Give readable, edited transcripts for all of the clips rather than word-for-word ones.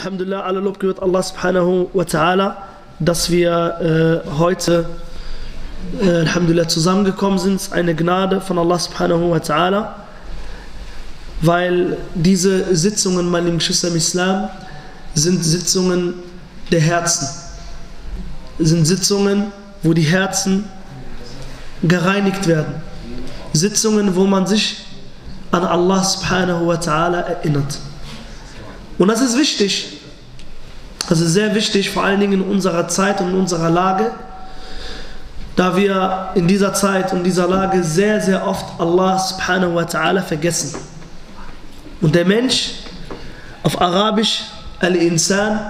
Alhamdulillah, alle Lob gehört Allah subhanahu wa ta'ala, dass wir heute Alhamdulillah zusammengekommen sind. Eine Gnade von Allah subhanahu wa ta'ala, weil diese Sitzungen, meine lieben Geschwister im Islam, sind Sitzungen der Herzen. Sind Sitzungen, wo die Herzen gereinigt werden. Sitzungen, wo man sich an Allah subhanahu wa ta'ala erinnert. Und das ist wichtig. Das ist sehr wichtig, vor allen Dingen in unserer Zeit und in unserer Lage, da wir in dieser Zeit und dieser Lage sehr, sehr oft Allah subhanahu wa ta'ala vergessen. Und der Mensch, auf Arabisch, al-insan,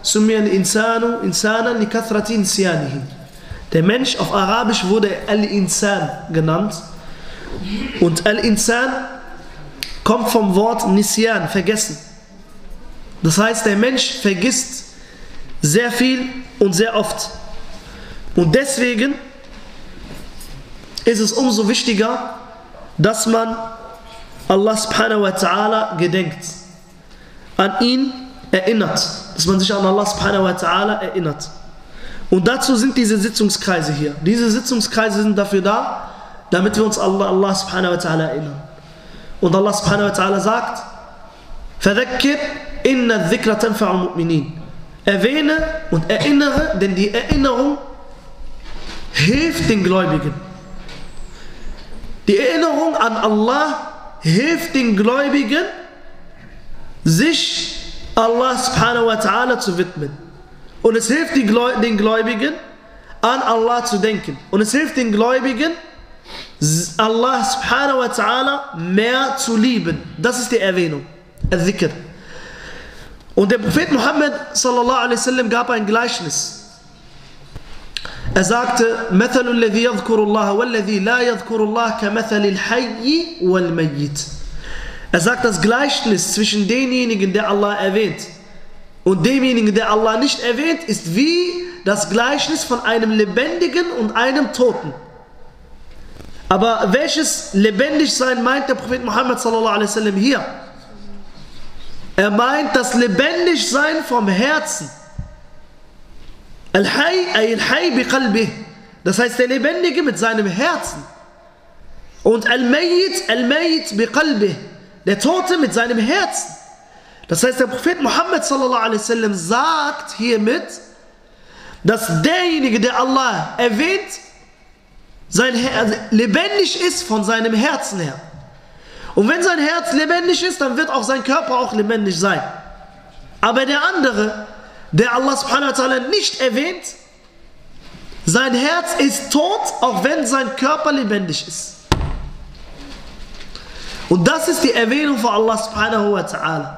summiya al-insanu insanan li kathrati insyanihi. Der Mensch auf Arabisch wurde al-insan genannt. Und al-insan kommt vom Wort nisyan, vergessen. Das heißt, der Mensch vergisst sehr viel und sehr oft. Und deswegen ist es umso wichtiger, dass man Allah subhanahu wa ta'ala gedenkt, an ihn erinnert, dass man sich an Allah subhanahu wa ta'ala erinnert. Und dazu sind diese Sitzungskreise hier. Diese Sitzungskreise sind dafür da, damit wir uns an Allah subhanahu wa ta'ala erinnern. Und Allah subhanahu wa ta'ala sagt, فَذَكِّرْ إِنَّ الذِّكْرَ تَنْفَعُ الْمُؤْمِنِينَ. Erwähne und erinnere, denn die Erinnerung hilft den Gläubigen. Die Erinnerung an Allah hilft den Gläubigen, sich Allah subhanahu wa ta'ala zu widmen. Und es hilft den Gläubigen, an Allah zu denken. Und es hilft den Gläubigen, Allah subhanahu wa ta'ala mehr zu lieben. Das ist die Erwähnung, al-Dhikr. Und der Prophet Muhammad sallallahu alaihi wa sallam gab ein Gleichnis. Er sagte, مَثَلُ الَّذِي يَذْكُرُ اللَّهَ وَالَّذِي لَا يَذْكُرُ اللَّهَ كَمَثَلِ الْحَيِّ وَالْمَيِّتِ. Er sagt, das Gleichnis zwischen demjenigen, der Allah erwähnt, und demjenigen, der Allah nicht erwähnt, ist wie das Gleichnis von einem Lebendigen und einem Toten. Aber welches Lebendigsein meint der Prophet Muhammad sallallahu alaihi wa sallam hier? Er meint das Lebendigsein vom Herzen. Al-Hayy bi-Qalbih. Das heißt, der Lebendige mit seinem Herzen. Und Al-Mayyit bi-Qalbih. Der Tote mit seinem Herzen. Das heißt, der Prophet Muhammad sallallahu alaihi wasallam sagt hiermit, dass derjenige, der Allah erwähnt, lebendig ist von seinem Herzen her. Und wenn sein Herz lebendig ist, dann wird auch sein Körper auch lebendig sein. Aber der andere, der Allah subhanahu wa ta'ala nicht erwähnt, sein Herz ist tot, auch wenn sein Körper lebendig ist. Und das ist die Erwähnung von Allah subhanahu wa ta'ala.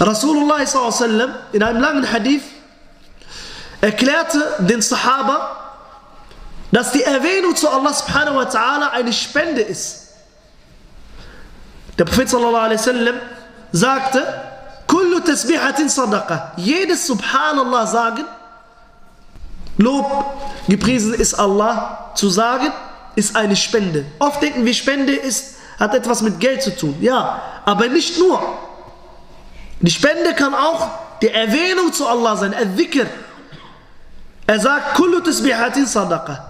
Rasulullah sallallahu alaihi wasallam in einem langen Hadith erklärte den Sahaba, dass die Erwähnung zu Allah subhanahu wa ta'ala eine Spende ist. Der Prophet sallallahu alaihi wasallam sagte, Kullu tasbihatin sadaqa. Jedes Subhanallah sagen, Lob, gepriesen ist Allah, zu sagen, ist eine Spende. Oft denken wir, Spende hat etwas mit Geld zu tun. Ja, aber nicht nur. Die Spende kann auch die Erwähnung zu Allah sein, al-Dhikr. Er sagt, Kullu tasbihatin sadaqa.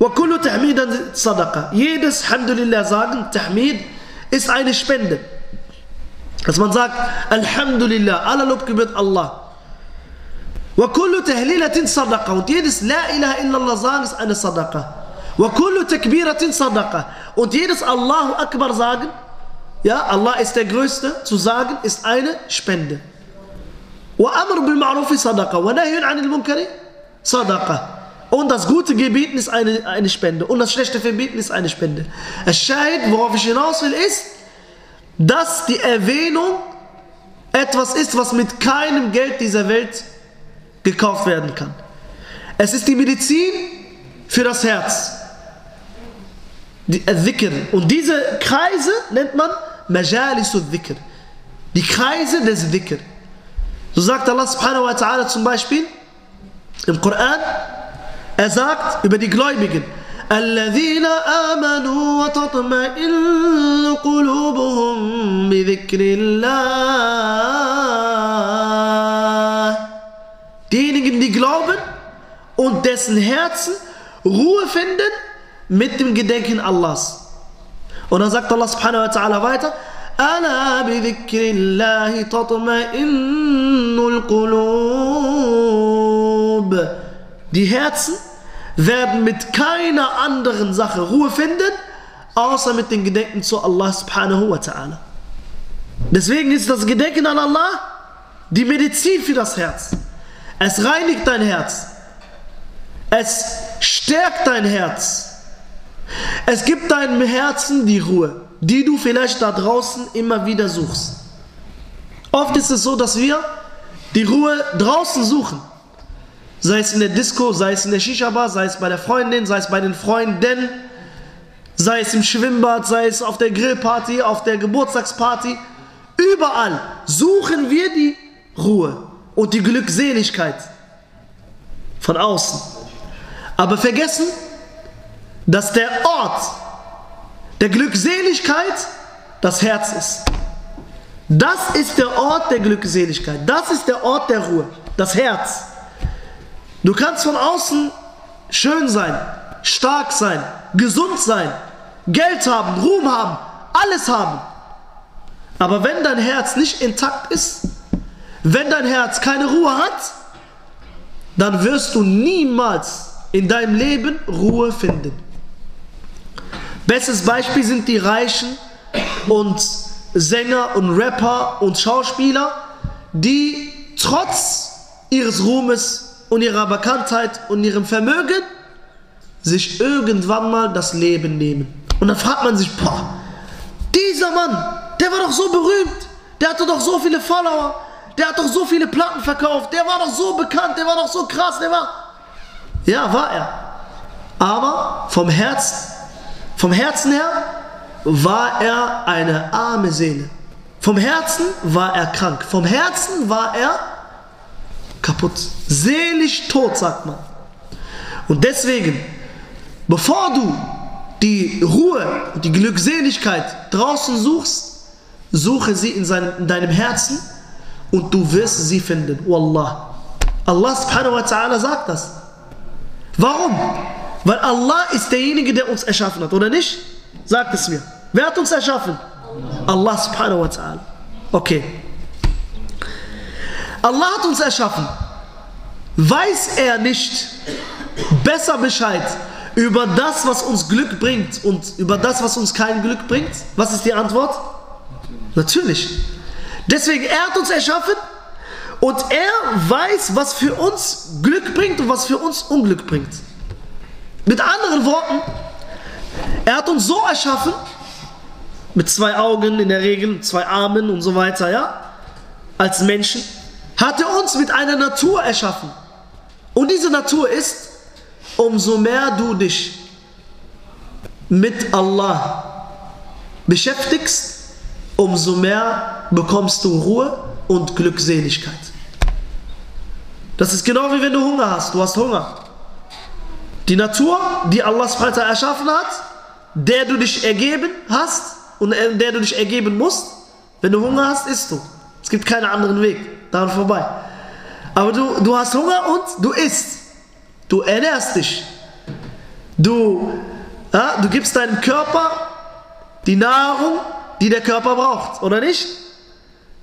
Wa kullu tahmidan sadaqa. Jedes Alhamdulillah sagen, Tahmid, ist eine Spende. Dass man sagt, Alhamdulillah, aller Lob gebührt Allah. Wa kullu tahlilatin sadaqa. Und jedes La ilaha illallah sagen ist eine Sadaqa. Wa kullu takbiratin sadaqa. Und jedes Allahu Akbar sagen, ja, Allah ist der Größte, zu sagen, ist eine Spende. Wa amr bil ma'rufi sadaqa. Wa nahyun anil munkari sadaqa. Und das Gute gebieten ist eine Spende. Und das Schlechte verbieten ist eine Spende. Al-Shahid, worauf ich hinaus will, ist, dass die Erwähnung etwas ist, was mit keinem Geld dieser Welt gekauft werden kann. Es ist die Medizin für das Herz. Al-Dhikr. Und diese Kreise nennt man Majalis al-Dhikr. Die Kreise des Dhikr. So sagt Allah subhanahu wa ta'ala zum Beispiel im Koran, er sagt über die Gläubigen, diejenigen, die glauben und dessen Herzen Ruhe finden mit dem Gedenken Allahs. Und dann sagt Allah subhanahu wa ta'ala weiter, أَلَا بِذِكْرِ اللَّهِ تَطْمَئِنُّ الْقُلُوبِ. Die Herzen werden mit keiner anderen Sache Ruhe finden, außer mit dem Gedenken zu Allah subhanahu wa ta'ala. Deswegen ist das Gedenken an Allah die Medizin für das Herz. Es reinigt dein Herz. Es stärkt dein Herz. Es gibt deinem Herzen die Ruhe, die du vielleicht da draußen immer wieder suchst. Oft ist es so, dass wir die Ruhe draußen suchen. Sei es in der Disco, sei es in der Shisha-Bar, sei es bei der Freundin, sei es bei den Freunden, sei es im Schwimmbad, sei es auf der Grillparty, auf der Geburtstagsparty. Überall suchen wir die Ruhe und die Glückseligkeit von außen. Aber vergessen, dass der Ort der Glückseligkeit das Herz ist. Das ist der Ort der Glückseligkeit. Das ist der Ort der Ruhe. Das Herz. Du kannst von außen schön sein, stark sein, gesund sein, Geld haben, Ruhm haben, alles haben. Aber wenn dein Herz nicht intakt ist, wenn dein Herz keine Ruhe hat, dann wirst du niemals in deinem Leben Ruhe finden. Bestes Beispiel sind die Reichen und Sänger und Rapper und Schauspieler, die trotz ihres Ruhmes und ihrer Bekanntheit und ihrem Vermögen sich irgendwann mal das Leben nehmen. Und dann fragt man sich, boah, dieser Mann, der war doch so berühmt, der hatte doch so viele Follower, der hat doch so viele Platten verkauft, der war doch so bekannt, der war doch so krass, der war... Ja, war er. Aber vom Herzen her war er eine arme Seele. Vom Herzen war er krank. Vom Herzen war er kaputt. Seelisch tot, sagt man. Und deswegen, bevor du die Ruhe und die Glückseligkeit draußen suchst, suche sie in deinem Herzen und du wirst sie finden. Wallah. Allah subhanahu wa ta'ala sagt das. Warum? Weil Allah ist derjenige, der uns erschaffen hat, oder nicht? Sagt es mir. Wer hat uns erschaffen? Allah subhanahu wa ta'ala. Okay. Allah hat uns erschaffen. Weiß er nicht besser Bescheid über das, was uns Glück bringt und über das, was uns kein Glück bringt? Was ist die Antwort? Natürlich. Deswegen, er hat uns erschaffen und er weiß, was für uns Glück bringt und was für uns Unglück bringt. Mit anderen Worten, er hat uns so erschaffen, mit zwei Augen in der Regel, zwei Armen und so weiter, ja, als Menschen, hat er uns mit einer Natur erschaffen. Und diese Natur ist, umso mehr du dich mit Allah beschäftigst, umso mehr bekommst du Ruhe und Glückseligkeit. Das ist genau wie wenn du Hunger hast. Du hast Hunger. Die Natur, die Allah subhanahu erschaffen hat, der du dich ergeben hast und der du dich ergeben musst, wenn du Hunger hast, isst du. Es gibt keinen anderen Weg daran vorbei. Aber du hast Hunger und du isst. Du ernährst dich. Du gibst deinem Körper die Nahrung, die der Körper braucht, oder nicht?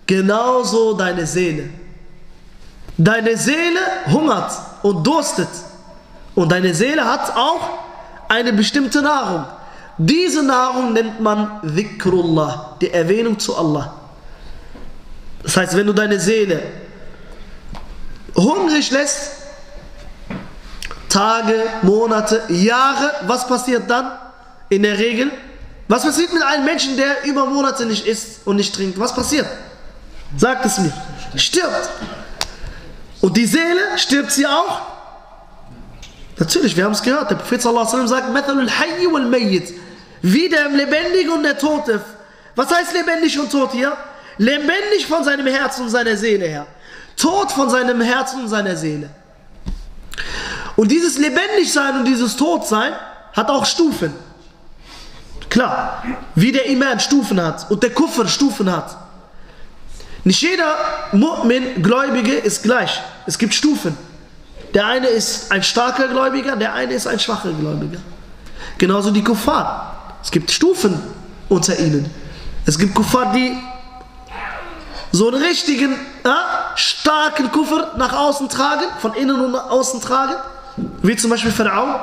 Genauso deine Seele. Deine Seele hungert und durstet. Und deine Seele hat auch eine bestimmte Nahrung. Diese Nahrung nennt man Dhikrullah, die Erwähnung zu Allah. Das heißt, wenn du deine Seele hungrig lässt, Tage, Monate, Jahre, was passiert dann in der Regel? Was passiert mit einem Menschen, der über Monate nicht isst und nicht trinkt? Was passiert? Sagt es mir. Stirbt. Und die Seele, stirbt sie auch? Natürlich, wir haben es gehört. Der Prophet sallallahu alaihi wasallam sagt, wie der Lebendige und der Tote. Was heißt lebendig und tot hier? Lebendig von seinem Herzen und seiner Seele her. Tot von seinem Herzen und seiner Seele. Und dieses Lebendigsein und dieses Totsein hat auch Stufen. Klar, wie der Iman Stufen hat und der Kufr Stufen hat. Nicht jeder Mu'min, Gläubige ist gleich. Es gibt Stufen. Der eine ist ein starker Gläubiger, der eine ist ein schwacher Gläubiger. Genauso die Kuffar. Es gibt Stufen unter ihnen. Es gibt Kuffar, die so einen richtigen, starken Kufr nach außen tragen, von innen und nach außen tragen. Wie zum Beispiel Fir'aun,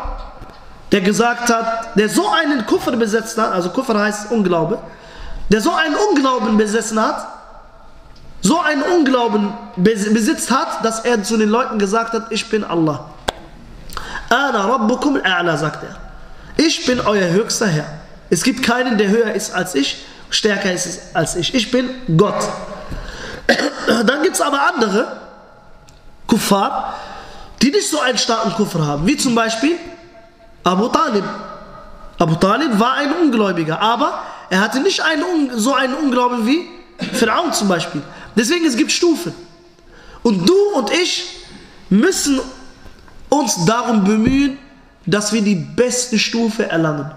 der gesagt hat, der so einen Kufr besessen hat, also Kufr heißt Unglaube, der so einen Unglauben besessen hat, so einen Unglauben besitzt hat, dass er zu den Leuten gesagt hat, ich bin Allah. Ana Rabbukum al-A'la, sagt er. Ich bin euer höchster Herr. Es gibt keinen, der höher ist als ich, stärker ist als ich. Ich bin Gott. Dann gibt es aber andere Kuffar, die nicht so einen starken Kufr haben, wie zum Beispiel Abu Talib. Abu Talib war ein Ungläubiger, aber er hatte nicht so einen Unglauben wie Fir'aun zum Beispiel. Deswegen, es gibt Stufen. Und du und ich müssen uns darum bemühen, dass wir die beste Stufe erlangen.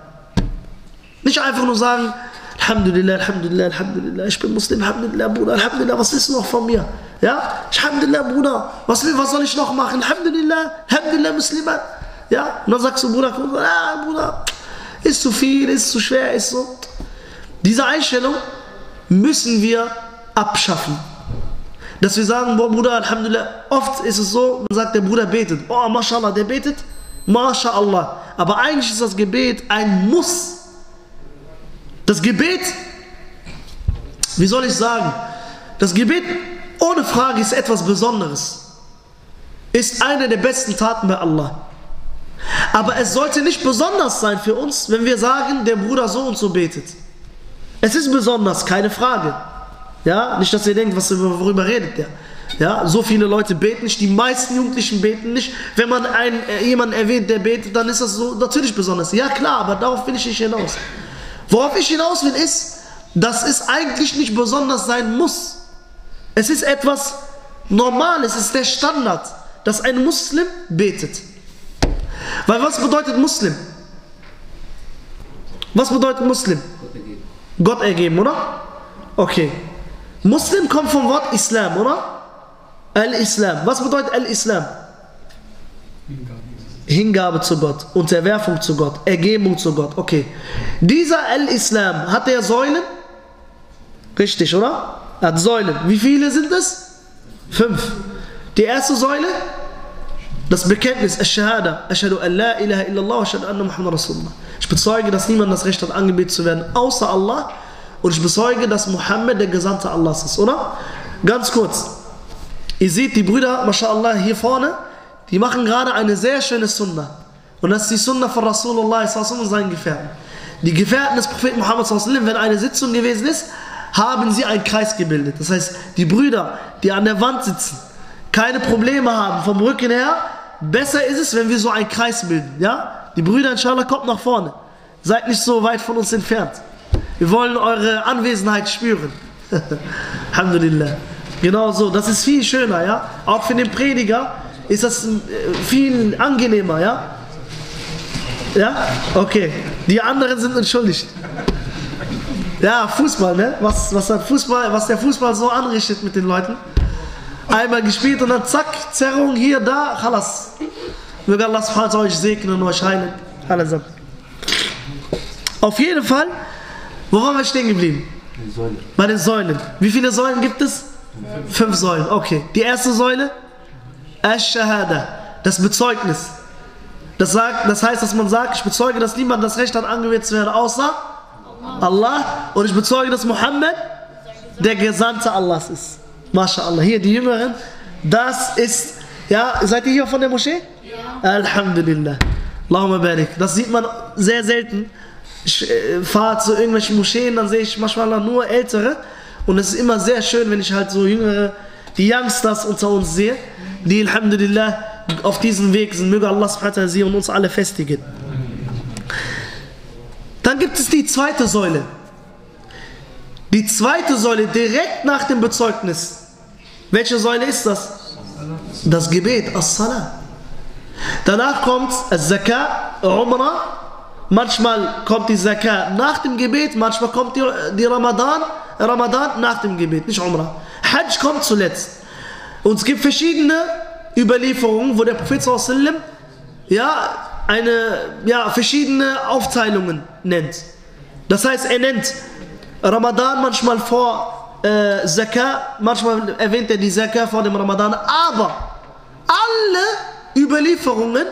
Nicht einfach nur sagen, Alhamdulillah, Alhamdulillah, Alhamdulillah, ich bin Muslim, Alhamdulillah, Bruder, Alhamdulillah, was willst du noch von mir? Ja, Alhamdulillah, Bruder, was soll ich noch machen? Alhamdulillah, Alhamdulillah, Musliman. Ja, und dann sagst du, Bruder, ist zu viel, ist zu schwer, ist so. Diese Einstellung müssen wir abschaffen. Dass wir sagen, boah, Bruder, Alhamdulillah, oft ist es so, man sagt, der Bruder betet. Oh, MashaAllah, der betet, MashaAllah. Aber eigentlich ist das Gebet ein Muss. Das Gebet, wie soll ich sagen, das Gebet ohne Frage ist etwas Besonderes. Ist eine der besten Taten bei Allah. Aber es sollte nicht besonders sein für uns, wenn wir sagen, der Bruder so und so betet. Es ist besonders, keine Frage. Ja, nicht, dass ihr denkt, worüber redet der. Ja, so viele Leute beten nicht, die meisten Jugendlichen beten nicht. Wenn man jemanden erwähnt, der betet, dann ist das so natürlich besonders. Ja klar, aber darauf will ich nicht hinaus. Worauf ich hinaus will ist, dass es eigentlich nicht besonders sein muss. Es ist etwas Normales, es ist der Standard, dass ein Muslim betet. Weil was bedeutet Muslim? Was bedeutet Muslim? Gott ergeben, oder? Okay. Muslim kommt vom Wort Islam, oder? Al-Islam. Was bedeutet Al-Islam? Hingabe zu Gott, Unterwerfung zu Gott, Ergebung zu Gott. Okay. Dieser Al-Islam, hat er Säulen? Richtig, oder? Er hat Säulen. Wie viele sind es? 5. Die erste Säule? Das Bekenntnis, As-Shahada. Ashhadu an la ilaha illallah, ashhadu anna Muhammad Rasulullah. Ich bezeuge, dass niemand das Recht hat, angebetet zu werden, außer Allah. Und ich bezeuge, dass Muhammad der Gesandte Allahs ist, oder? Ganz kurz. Ihr seht die Brüder, MashaAllah, hier vorne, die machen gerade eine sehr schöne Sunnah. Und das ist die Sunnah von Rasulullah und seinen Gefährten. Die Gefährten des Propheten Muhammad sallallahu alaihi wa sallam, wenn eine Sitzung gewesen ist, haben sie einen Kreis gebildet. Das heißt, die Brüder, die an der Wand sitzen, keine Probleme haben vom Rücken her, besser ist es, wenn wir so einen Kreis bilden. Ja? Die Brüder, inshallah, kommt nach vorne. Seid nicht so weit von uns entfernt. Wir wollen eure Anwesenheit spüren. Alhamdulillah. Genau so. Das ist viel schöner. Ja? Auch für den Prediger ist das viel angenehmer. Ja? Ja? Okay. Die anderen sind entschuldigt. Ja, Fußball, ne? Was der Fußball so anrichtet mit den Leuten. Einmal gespielt und dann zack, Zerrung hier, da, khalas. Möge Allah subhanahu wa ta'ala euch segnen und euch heilen. Auf jeden Fall, wo waren wir stehen geblieben? Bei den Säulen. Wie viele Säulen gibt es? 5 Säulen, okay. Die erste Säule, Ash-Shahada, das Bezeugnis. Das heißt, dass man sagt, ich bezeuge, dass niemand das Recht hat, angebetet zu werden, außer Allah. Und ich bezeuge, dass Muhammad der Gesandte Allahs ist. MashaAllah, hier die Jüngeren, das ist, ja, seid ihr hier von der Moschee? Ja. Alhamdulillah. Allahumma barik. Das sieht man sehr selten. Ich fahre zu irgendwelchen Moscheen, dann sehe ich manchmal nur Ältere. Und es ist immer sehr schön, wenn ich halt so Jüngere, die Youngsters unter uns sehe, die Alhamdulillah auf diesem Weg sind. Möge Allah subhanahu wa ta'ala sie und uns alle festigen. Dann gibt es die zweite Säule. Die zweite Säule direkt nach dem Bezeugnis. Welche Säule ist das? Das Gebet, As-Salat. Danach kommt Zakat, Umrah. Manchmal kommt die Zakat nach dem Gebet, manchmal kommt die Ramadan nach dem Gebet, nicht Umrah. Hajj kommt zuletzt. Und es gibt verschiedene Überlieferungen, wo der Prophet sallallahu alaihi wa sallam verschiedene Aufteilungen nennt. Das heißt, er nennt Ramadan manchmal vor Zakat, manchmal erwähnt er die Zakat vor dem Ramadan, aber alle Überlieferungen,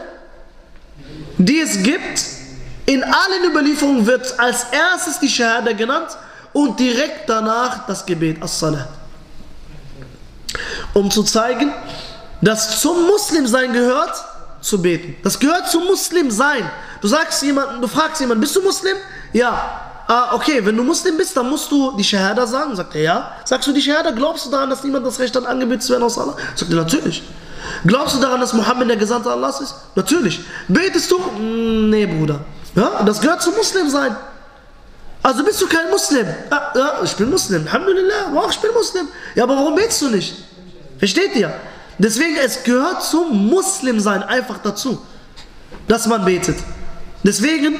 die es gibt, in allen Überlieferungen wird als erstes die Shahada genannt und direkt danach das Gebet, As-Salat. Um zu zeigen, dass zum Muslimsein gehört, zu beten. Das gehört zum Muslimsein. Du sagst jemanden, du fragst jemanden, bist du Muslim? Ja. Ah, okay, wenn du Muslim bist, dann musst du die Shahada sagen. Sagt er, ja. Sagst du die Shahada, glaubst du daran, dass niemand das Recht hat, angebetet zu werden aus Allah? Sagt er, natürlich. Glaubst du daran, dass Mohammed der Gesandte Allahs ist? Natürlich. Betest du? Nee, Bruder. Ja, das gehört zum Muslimsein. Also bist du kein Muslim? Ja, ich bin Muslim. Alhamdulillah, wow, ich bin Muslim. Ja, aber warum betest du nicht? Versteht ihr? Deswegen, es gehört zum Muslimsein einfach dazu, dass man betet. Deswegen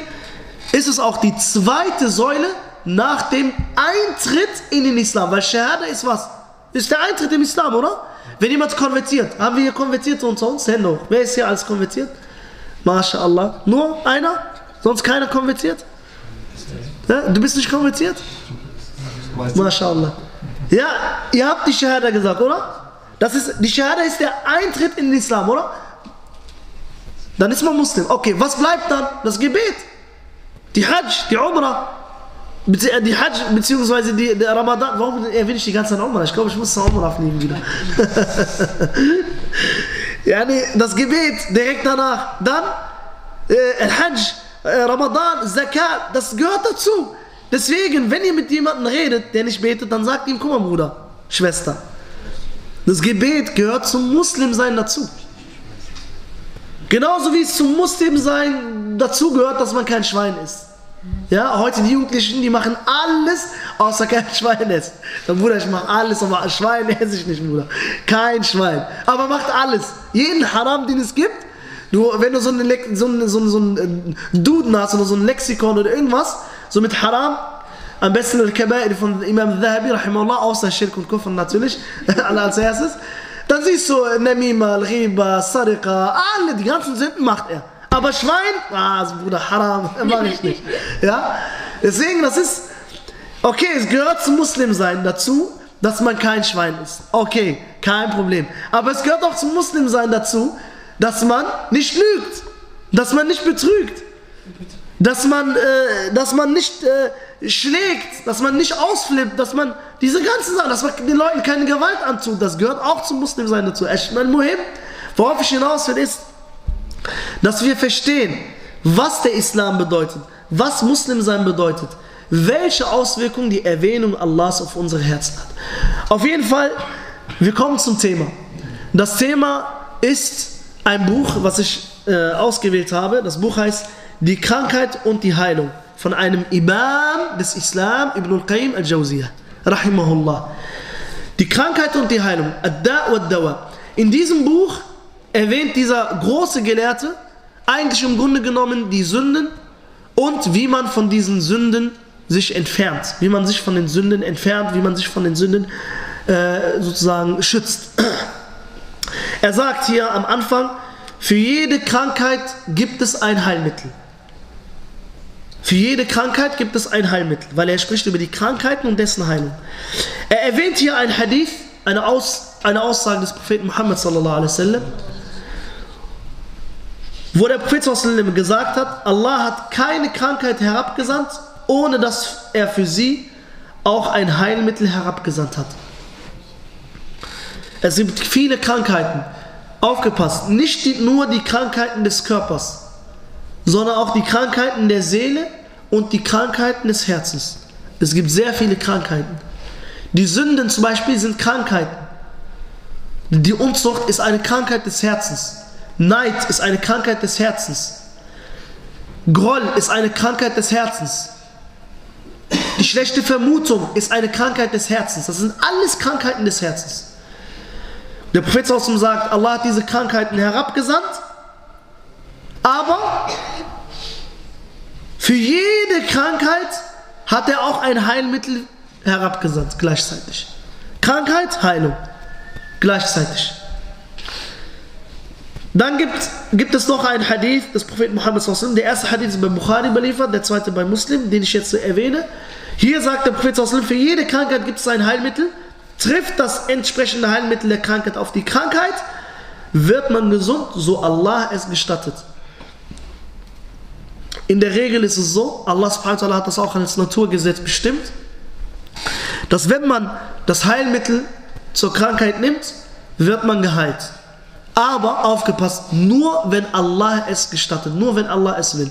ist es auch die zweite Säule nach dem Eintritt in den Islam. Weil Shahada ist was? Ist der Eintritt im Islam, oder? Wenn jemand konvertiert, haben wir hier Konvertierte unter uns? Hände hoch. Wer ist hier als konvertiert? MashaAllah. Nur einer? Sonst keiner konvertiert? Ja, du bist nicht konvertiert? MashaAllah. Ja, ihr habt die Shahada gesagt, oder? Das ist, die Shahada ist der Eintritt in den Islam, oder? Dann ist man Muslim. Okay, was bleibt dann? Das Gebet. Die Hajj, die Umrah. Die Hajj, beziehungsweise der Ramadan. Warum erwähne ich die ganze Zeit Umrah? Ich glaube, ich muss zur Umrah fliegen wieder. Yani, das Gebet direkt danach. Dann Al-Hajj, Ramadan, Zakat. Das gehört dazu. Deswegen, wenn ihr mit jemandem redet, der nicht betet, dann sagt ihm, guck mal, Bruder, Schwester. Das Gebet gehört zum Muslimsein dazu. Genauso wie es zum Muslimsein dazu gehört, dass man kein Schwein ist. Ja, heute die Jugendlichen, die machen alles, außer kein Schwein essen. Dann, Bruder, ich mache alles, aber Schwein esse ich nicht, Bruder. Kein Schwein. Aber macht alles. Jeden Haram, den es gibt. Du, wenn du so einen Duden hast oder so ein Lexikon oder irgendwas, so mit Haram, am besten Al-Kabair von Imam Zahabi, rahimahullah, außer Schirk und Kufr natürlich, alle als erstes. Dann siehst du Namima, Al-Ghiba, Sariqa, alle, die ganzen Sünden macht er. Aber Schwein, Bruder, Haram, mag ich nicht. Ja? Deswegen, das ist, okay, es gehört zum Muslimsein dazu, dass man kein Schwein ist. Okay, kein Problem. Aber es gehört auch zum Muslimsein dazu, dass man nicht lügt, dass man nicht betrügt, dass man nicht schlägt, dass man nicht ausflippt, dass man diese ganzen Sachen, dass man den Leuten keine Gewalt antut, das gehört auch zum Muslimsein dazu. Worauf ich hinaus will, ist, dass wir verstehen, was der Islam bedeutet, was Muslimsein bedeutet, welche Auswirkungen die Erwähnung Allahs auf unsere Herzen hat. Auf jeden Fall, wir kommen zum Thema. Das Thema ist ein Buch, was ich ausgewählt habe. Das Buch heißt Die Krankheit und die Heilung von einem Imam des Islam, Ibn al-Qayyim al-Jawziyah, rahimahullah. Die Krankheit und die Heilung, Ad-Da' wa Ad-Dawa. In diesem Buch erwähnt dieser große Gelehrte eigentlich im Grunde genommen die Sünden und wie man von diesen Sünden sich entfernt, wie man sich von den Sünden entfernt, wie man sich von den Sünden sozusagen schützt. Er sagt hier am Anfang, für jede Krankheit gibt es ein Heilmittel. Für jede Krankheit gibt es ein Heilmittel, weil er spricht über die Krankheiten und dessen Heilung. Er erwähnt hier ein Hadith, eine Aussage des Propheten Muhammad sallallahu alaihi wa sallam, wo der Prophet sallallahu alaihi wa sallam gesagt hat, Allah hat keine Krankheit herabgesandt, ohne dass er für sie auch ein Heilmittel herabgesandt hat. Es gibt viele Krankheiten. Aufgepasst, nicht nur die Krankheiten des Körpers, sondern auch die Krankheiten der Seele und die Krankheiten des Herzens. Es gibt sehr viele Krankheiten. Die Sünden zum Beispiel sind Krankheiten. Die Unzucht ist eine Krankheit des Herzens. Neid ist eine Krankheit des Herzens. Groll ist eine Krankheit des Herzens. Die schlechte Vermutung ist eine Krankheit des Herzens. Das sind alles Krankheiten des Herzens. Der Prophet sagt, Allah hat diese Krankheiten herabgesandt, aber für jede Krankheit hat er auch ein Heilmittel herabgesandt, gleichzeitig. Krankheit, Heilung, gleichzeitig. Dann gibt es noch einen Hadith des Propheten Muhammad sallallahu alaihi wa sallam. Der erste Hadith ist bei Bukhari überliefert, der zweite bei Muslim, den ich jetzt erwähne. Hier sagt der Prophet sallallahu alaihi wa sallam, für jede Krankheit gibt es ein Heilmittel. Trifft das entsprechende Heilmittel der Krankheit auf die Krankheit, wird man gesund, so Allah es gestattet. In der Regel ist es so, Allah subhanahu wa ta'ala hat das auch als Naturgesetz bestimmt, dass wenn man das Heilmittel zur Krankheit nimmt, wird man geheilt. Aber aufgepasst, nur wenn Allah es gestattet, nur wenn Allah es will.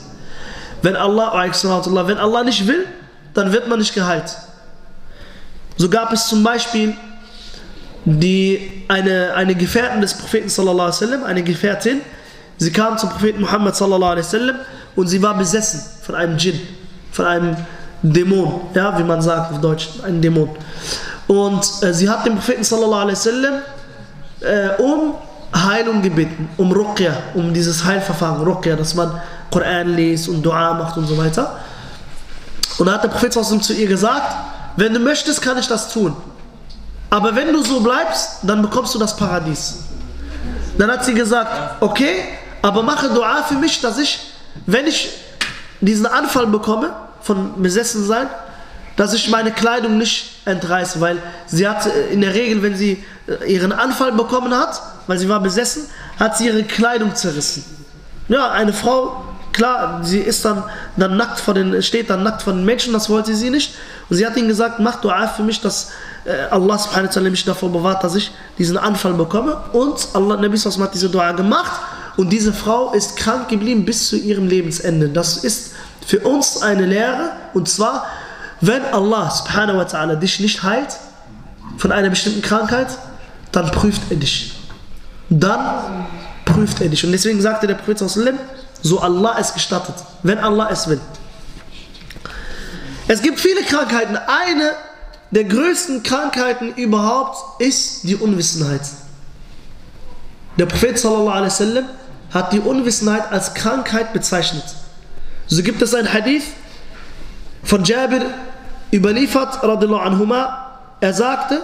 Wenn Allah nicht will, dann wird man nicht geheilt. So gab es zum Beispiel eine Gefährtin des Propheten sallallahu alaihi wasallam, eine Gefährtin, sie kam zum Propheten Muhammad sallallahu alaihi wasallam und sie war besessen von einem Djinn, von einem Dämon, ja, wie man sagt auf Deutsch, ein Dämon. Und sie hat den Propheten sallallahu alaihi wasallam um Heilung gebeten, um Rukya, um dieses Heilverfahren, Rukya, dass man Koran liest und Dua macht und so weiter. Und da hat der Prophet sallallahu alaihi wasallam zu ihr gesagt, wenn du möchtest, kann ich das tun. Aber wenn du so bleibst, dann bekommst du das Paradies. Dann hat sie gesagt, okay, aber mache Dua für mich, dass ich, wenn ich diesen Anfall bekomme, von Besessensein, dass ich meine Kleidung nicht entreiße, weil sie hat in der Regel, wenn sie ihren Anfall bekommen hat, weil sie war besessen, hat sie ihre Kleidung zerrissen. Ja, eine Frau, klar, sie ist dann nackt vor den, steht dann nackt vor den Menschen, das wollte sie nicht. Und sie hat ihnen gesagt, mach Dua für mich, dass Allah subhanahu wa ta'ala mich davor bewahrt, dass ich diesen Anfall bekomme. Und Allah Nabi sallallahu alaihi wasallam hat diese Dua gemacht und diese Frau ist krank geblieben bis zu ihrem Lebensende. Das ist für uns eine Lehre, und zwar, wenn Allah subhanahu wa ta'ala dich nicht heilt von einer bestimmten Krankheit, dann prüft er dich. Dann prüft er dich. Und deswegen sagte der Prophet sallallahu alaihi wasallam, so Allah es gestattet, wenn Allah es will. Es gibt viele Krankheiten. Eine der größten Krankheiten überhaupt ist die Unwissenheit. Der Prophet sallallahu alaihi wasallam hat die Unwissenheit als Krankheit bezeichnet. So gibt es ein Hadith von Jabir überliefert, radhiyallahu anhuma, er sagte,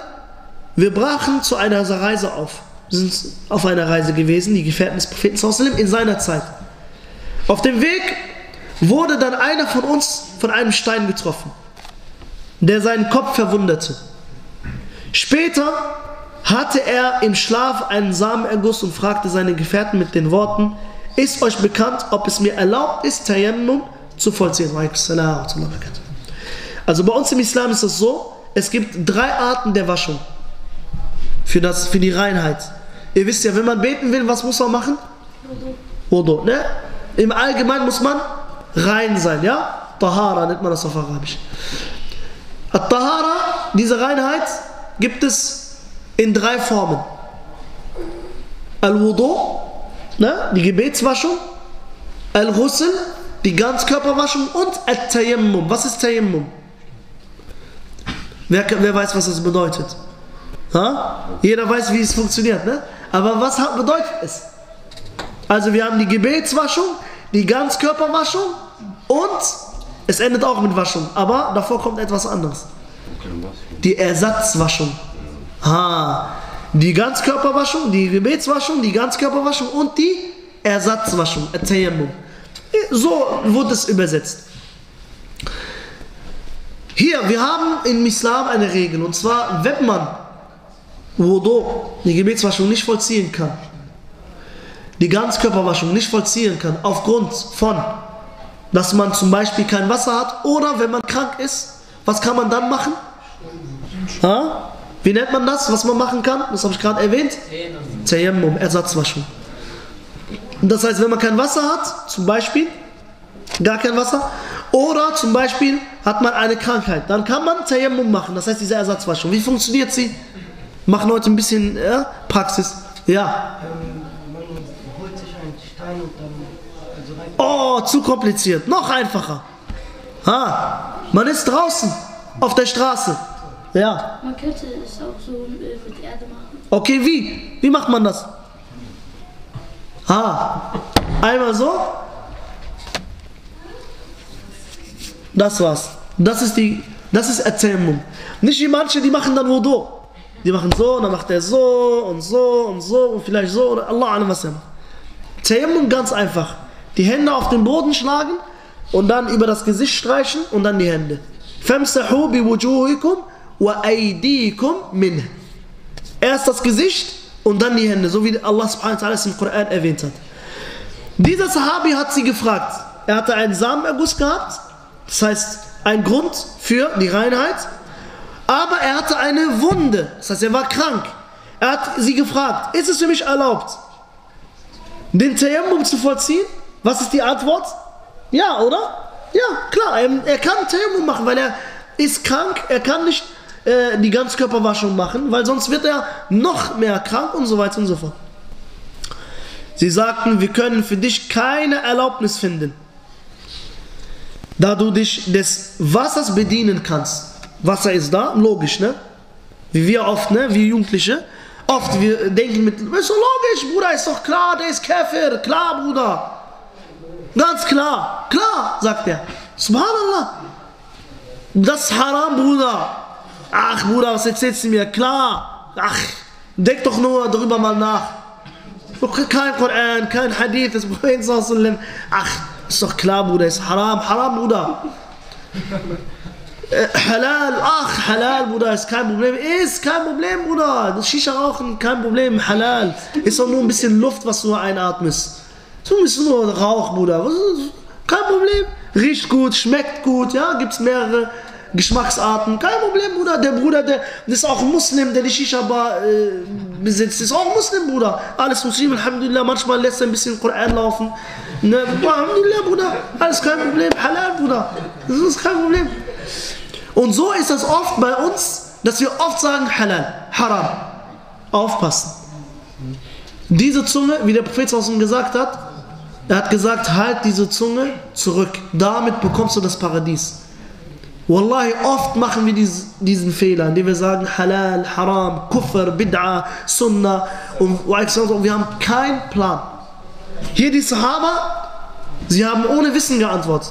wir brachen zu einer Reise auf. Wir sind auf einer Reise gewesen, die Gefährten des Propheten sallallahu alaihi wasallam in seiner Zeit. Auf dem Weg wurde dann einer von uns von einem Stein getroffen, der seinen Kopf verwundete. Später hatte er im Schlaf einen Samenerguss und fragte seine Gefährten mit den Worten, ist euch bekannt, ob es mir erlaubt ist, Tayammum zu vollziehen? Also bei uns im Islam ist es so, es gibt 3 Arten der Waschung für die Reinheit. Ihr wisst ja, wenn man beten will, was muss man machen? Wudu, ne? Im Allgemeinen muss man rein sein, ja? Tahara nennt man das auf Arabisch. At-Tahara, diese Reinheit, gibt es in 3 Formen. Al-Wudu, ne? Die Gebetswaschung. Al-Ghusl, die Ganzkörperwaschung. Und At-Tayammum. Was ist Tayammum? Wer weiß, was das bedeutet? Ha? Jeder weiß, wie es funktioniert, ne? Aber was bedeutet es? Also wir haben die Gebetswaschung, die Ganzkörperwaschung und es endet auch mit Waschung, aber davor kommt etwas anderes. Die Ersatzwaschung. Ah, die Ganzkörperwaschung, die Gebetswaschung, die Ganzkörperwaschung und die Ersatzwaschung. So wurde es übersetzt. Hier, wir haben im Islam eine Regel, und zwar, wenn man Wudu, die Gebetswaschung, nicht vollziehen kann, die Ganzkörperwaschung nicht vollziehen kann, aufgrund von, dass man zum Beispiel kein Wasser hat oder wenn man krank ist, was kann man dann machen? Ha? Wie nennt man das, was man machen kann? Das habe ich gerade erwähnt. Tayammum, Ersatzwaschung. Und das heißt, wenn man kein Wasser hat, zum Beispiel, gar kein Wasser, oder zum Beispiel hat man eine Krankheit, dann kann man Tayammum machen, das heißt diese Ersatzwaschung. Wie funktioniert sie? Machen heute ein bisschen Praxis. Ja. Oh, zu kompliziert. Noch einfacher. Ha, man ist draußen, auf der Straße. Ja. Man könnte es auch so mit Erde machen. Okay, wie? Wie macht man das? Ha, einmal so. Das war's. Das ist Erzählung. Nicht wie manche, die machen dann Wudu. Die machen so, dann macht er so und so und so und vielleicht so. Oder Allah, was er macht. Tayammum ganz einfach. Die Hände auf den Boden schlagen und dann über das Gesicht streichen und dann die Hände. Famsahu bi wujuhikum wa aydikum minh. Erst das Gesicht und dann die Hände, so wie Allah subhanahu wa ta'ala es im Koran erwähnt hat. Dieser Sahabi hat sie gefragt. Er hatte einen Samenerguss gehabt, das heißt ein Grund für die Reinheit, aber er hatte eine Wunde, das heißt er war krank. Er hat sie gefragt, ist es für mich erlaubt, den Tayammum zu vollziehen? Was ist die Antwort? Ja, oder? Ja, klar, er kann Tayammum machen, weil er ist krank, er kann nicht die Ganzkörperwaschung machen, weil sonst wird er noch mehr krank und so weiter und so fort. Sie sagten, wir können für dich keine Erlaubnis finden, da du dich des Wassers bedienen kannst. Wasser ist da, logisch, ne? Wie wir oft, ne? Wir Jugendliche, oft wir denken mit, ist doch logisch, Bruder, ist doch klar, der ist Käfer, klar, Bruder. Ganz klar, klar, sagt er. Subhanallah. Das ist Haram, Bruder. Ach, Bruder, was erzählst du mir? Klar. Ach, denk doch nur darüber mal nach. Kein Koran, kein Hadith des Propheten sallallahu alaihi wa sallam. Ach, ist doch klar, Bruder, ist Haram, Haram, Bruder. Halal, ach, Halal, Bruder, ist kein Problem. Ist kein Problem, Bruder. Shisha rauchen, kein Problem, Halal. Ist doch nur ein bisschen Luft, was du einatmest. Du bist nur Rauch, Bruder. Kein Problem. Riecht gut, schmeckt gut, ja, gibt's mehrere Geschmacksarten. Kein Problem, Bruder. Der Bruder, der ist auch Muslim, der die Shisha-Bar besitzt, ist auch Muslim, Bruder. Alles Muslim, Alhamdulillah. Manchmal lässt er ein bisschen Koran laufen. Ne? Alhamdulillah, Bruder. Alles kein Problem. Halal, Bruder. Das ist kein Problem. Und so ist das oft bei uns, dass wir oft sagen Halal, Haram. Aufpassen. Diese Zunge, wie der Prophet gesagt hat, er hat gesagt, halt diese Zunge zurück. Damit bekommst du das Paradies. Wallahi, oft machen wir diesen Fehler, indem wir sagen, Halal, Haram, Kufr, Bid'a, Sunnah und wir haben keinen Plan. Hier die Sahaba, sie haben ohne Wissen geantwortet.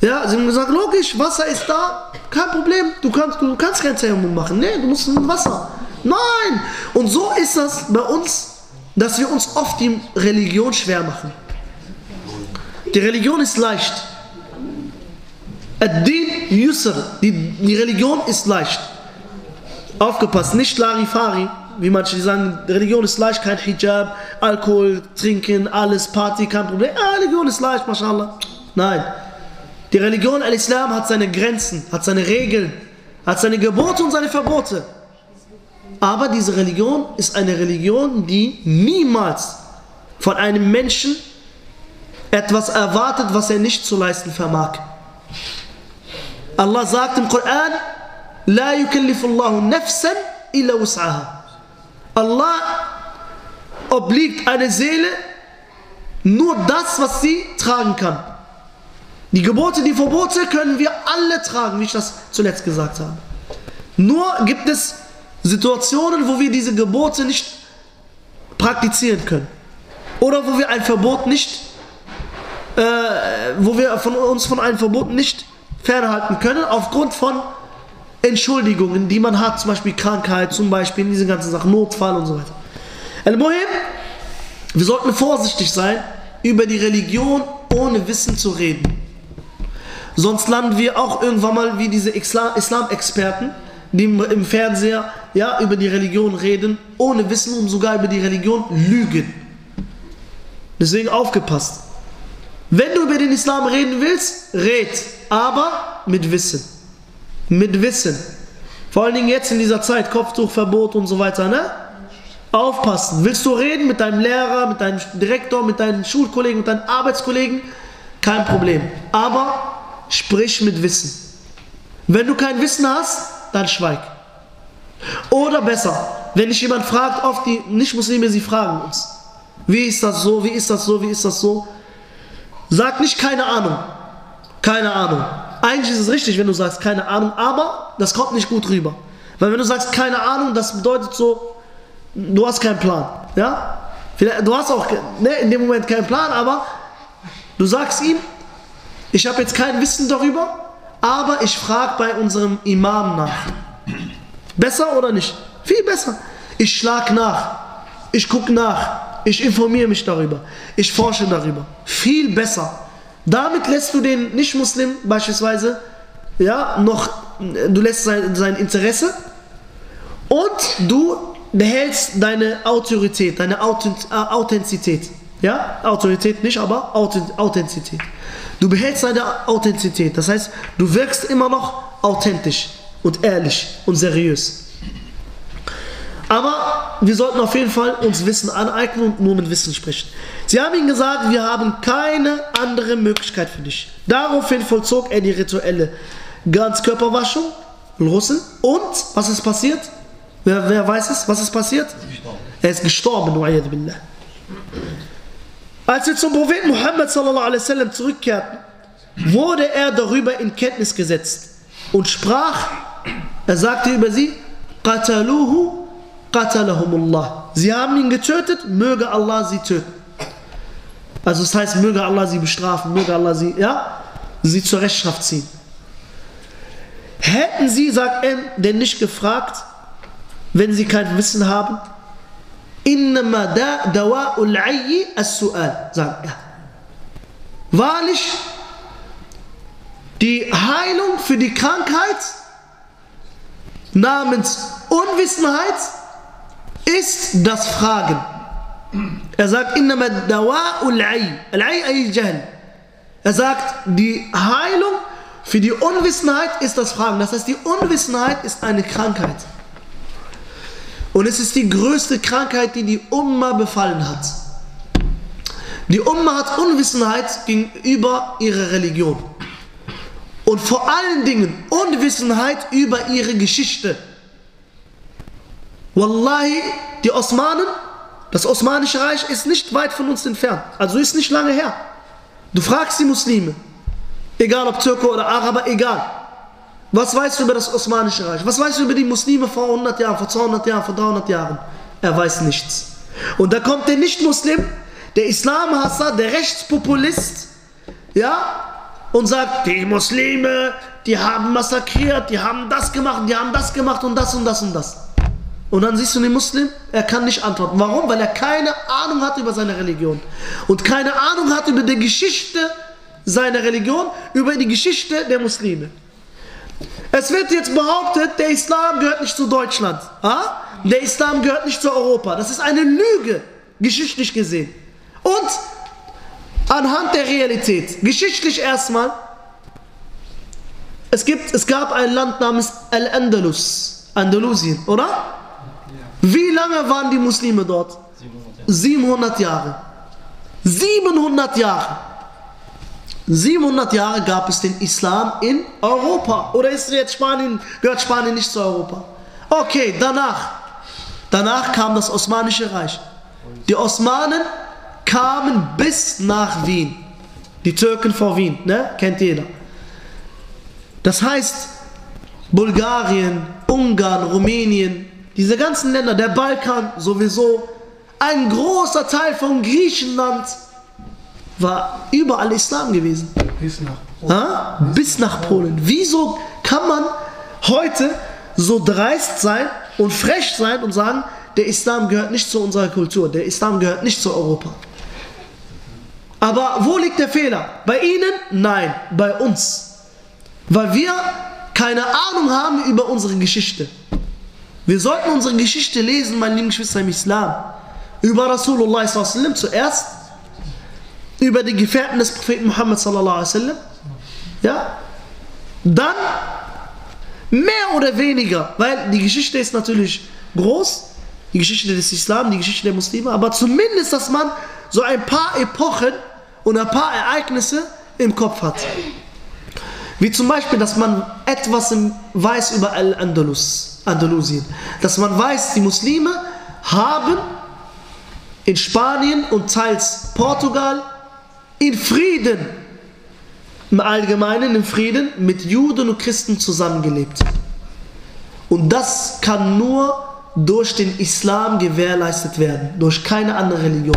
Ja, sie haben gesagt, logisch, Wasser ist da, kein Problem, du kannst kein Tayammum machen. Nee, du musst mit Wasser. Nein! Und so ist das bei uns, dass wir uns oft die Religion schwer machen. Die Religion ist leicht. Ad-Din Yusr, die Religion ist leicht. Aufgepasst, nicht Larifari, wie manche sagen, Religion ist leicht, kein Hijab, Alkohol, Trinken, alles, Party, kein Problem. Religion ist leicht, MashaAllah. Nein, die Religion Al-Islam hat seine Grenzen, hat seine Regeln, hat seine Gebote und seine Verbote. Aber diese Religion ist eine Religion, die niemals von einem Menschen etwas erwartet, was er nicht zu leisten vermag. Allah sagt im Koran, La yukallifullahu nafsan illa wus'aha. Allah obliegt einer Seele nur das, was sie tragen kann. Die Gebote, die Verbote können wir alle tragen, wie ich das zuletzt gesagt habe. Nur gibt es Situationen, wo wir diese Gebote nicht praktizieren können. Oder wo wir ein Verbot nicht, wo wir uns von einem Verbot nicht fernhalten können, aufgrund von Entschuldigungen, die man hat, zum Beispiel Krankheit, zum Beispiel diese ganzen Sachen, Notfall und so weiter. Al-Muhim, wir sollten vorsichtig sein, über die Religion ohne Wissen zu reden. Sonst landen wir auch irgendwann mal wie diese Islam-Experten, die im Fernseher ja, über die Religion reden, ohne Wissen und sogar über die Religion lügen. Deswegen aufgepasst. Wenn du über den Islam reden willst, red, aber mit Wissen. Mit Wissen. Vor allen Dingen jetzt in dieser Zeit, Kopftuchverbot und so weiter, ne? Aufpassen. Willst du reden mit deinem Lehrer, mit deinem Direktor, mit deinen Schulkollegen, mit deinen Arbeitskollegen? Kein Problem. Aber sprich mit Wissen. Wenn du kein Wissen hast, dann schweig. Oder besser, wenn dich jemand fragt, oft die Nicht-Muslime, sie fragen uns. Wie ist das so, wie ist das so, wie ist das so? Sag nicht keine Ahnung. Keine Ahnung. Eigentlich ist es richtig, wenn du sagst keine Ahnung, aber das kommt nicht gut rüber. Weil wenn du sagst keine Ahnung, das bedeutet so, du hast keinen Plan. Ja? Vielleicht, du hast auch in dem Moment keinen Plan, aber du sagst ihm, ich habe jetzt kein Wissen darüber, aber ich frage bei unserem Imam nach. Besser oder nicht? Viel besser. Ich schlage nach. Ich gucke nach. Ich informiere mich darüber. Ich forsche darüber. Viel besser. Damit lässt du den Nicht-Muslim beispielsweise, ja, noch, du lässt sein Interesse und du behältst deine Autorität, deine Authentizität. Ja, Autorität nicht, aber Authentizität. Du behältst deine Authentizität. Das heißt, du wirkst immer noch authentisch und ehrlich und seriös. Aber wir sollten auf jeden Fall uns Wissen aneignen und nur mit Wissen sprechen. Sie haben ihm gesagt, wir haben keine andere Möglichkeit für dich. Daraufhin vollzog er die rituelle Ganzkörperwaschung, Russel. Und was ist passiert? Wer weiß es? Was ist passiert? Er ist gestorben. Als wir zum Propheten Muhammad sallallahu alaihi wa sallam zurückkehrten, wurde er darüber in Kenntnis gesetzt und sprach, er sagte über sie, Qataluhu qatalahumullah. Sie haben ihn getötet, möge Allah sie töten. Also das heißt, möge Allah sie bestrafen, möge Allah sie, ja, sie zur Rechenschaft ziehen. Hätten sie, sagt er, denn nicht gefragt, wenn sie kein Wissen haben? Innama dawa'ul ayyi as-su'al, sagt er. Wahrlich, die Heilung für die Krankheit namens Unwissenheit ist das Fragen. Er sagt, innama dawa'ul ayyi, al-ayyi ayy-jahl. Er sagt, die Heilung für die Unwissenheit ist das Fragen. Das heißt, die Unwissenheit ist eine Krankheit. Und es ist die größte Krankheit, die die Umma befallen hat. Die Umma hat Unwissenheit gegenüber ihrer Religion. Und vor allen Dingen Unwissenheit über ihre Geschichte. Wallahi, die Osmanen, das Osmanische Reich ist nicht weit von uns entfernt. Also ist nicht lange her. Du fragst die Muslime, egal ob Türke oder Araber, egal. Was weißt du über das Osmanische Reich? Was weißt du über die Muslime vor 100 Jahren, vor 200 Jahren, vor 300 Jahren? Er weiß nichts. Und da kommt der Nicht-Muslim, der Islamhasser, der Rechtspopulist, ja, und sagt, die Muslime, die haben massakriert, die haben das gemacht und das und das und das. Und dann siehst du den Muslim, er kann nicht antworten. Warum? Weil er keine Ahnung hat über seine Religion. Und keine Ahnung hat über die Geschichte seiner Religion, über die Geschichte der Muslime. Es wird jetzt behauptet, der Islam gehört nicht zu Deutschland. Ha? Der Islam gehört nicht zu Europa. Das ist eine Lüge, geschichtlich gesehen. Und anhand der Realität, geschichtlich erstmal, es gab ein Land namens Al-Andalus, Andalusien, oder? Ja. Wie lange waren die Muslime dort? 700 Jahre. 700 Jahre. 700 Jahre gab es den Islam in Europa. Oder ist jetzt Spanien, gehört Spanien nicht zu Europa? Okay, danach kam das Osmanische Reich. Die Osmanen kamen bis nach Wien. Die Türken vor Wien, ne? Kennt jeder. Das heißt, Bulgarien, Ungarn, Rumänien, diese ganzen Länder, der Balkan sowieso, ein großer Teil von Griechenland, war überall Islam gewesen. Bis nach Polen. Ha? Bis nach Polen. Wieso kann man heute so dreist sein und frech sein und sagen, der Islam gehört nicht zu unserer Kultur, der Islam gehört nicht zu Europa? Aber wo liegt der Fehler? Bei Ihnen? Nein, bei uns. Weil wir keine Ahnung haben über unsere Geschichte. Wir sollten unsere Geschichte lesen, meine lieben Geschwister im Islam. Über Rasulullah sallallahu alaihi wasallam zuerst, über die Gefährten des Propheten Muhammad sallallahu alaihi wa sallam, ja, dann mehr oder weniger, weil die Geschichte ist natürlich groß, die Geschichte des Islam, die Geschichte der Muslime, aber zumindest, dass man so ein paar Epochen und ein paar Ereignisse im Kopf hat. Wie zum Beispiel, dass man etwas weiß über Al-Andalus, Andalusien, dass man weiß, die Muslime haben in Spanien und teils Portugal in Frieden, im Allgemeinen in Frieden, mit Juden und Christen zusammengelebt. Und das kann nur durch den Islam gewährleistet werden, durch keine andere Religion.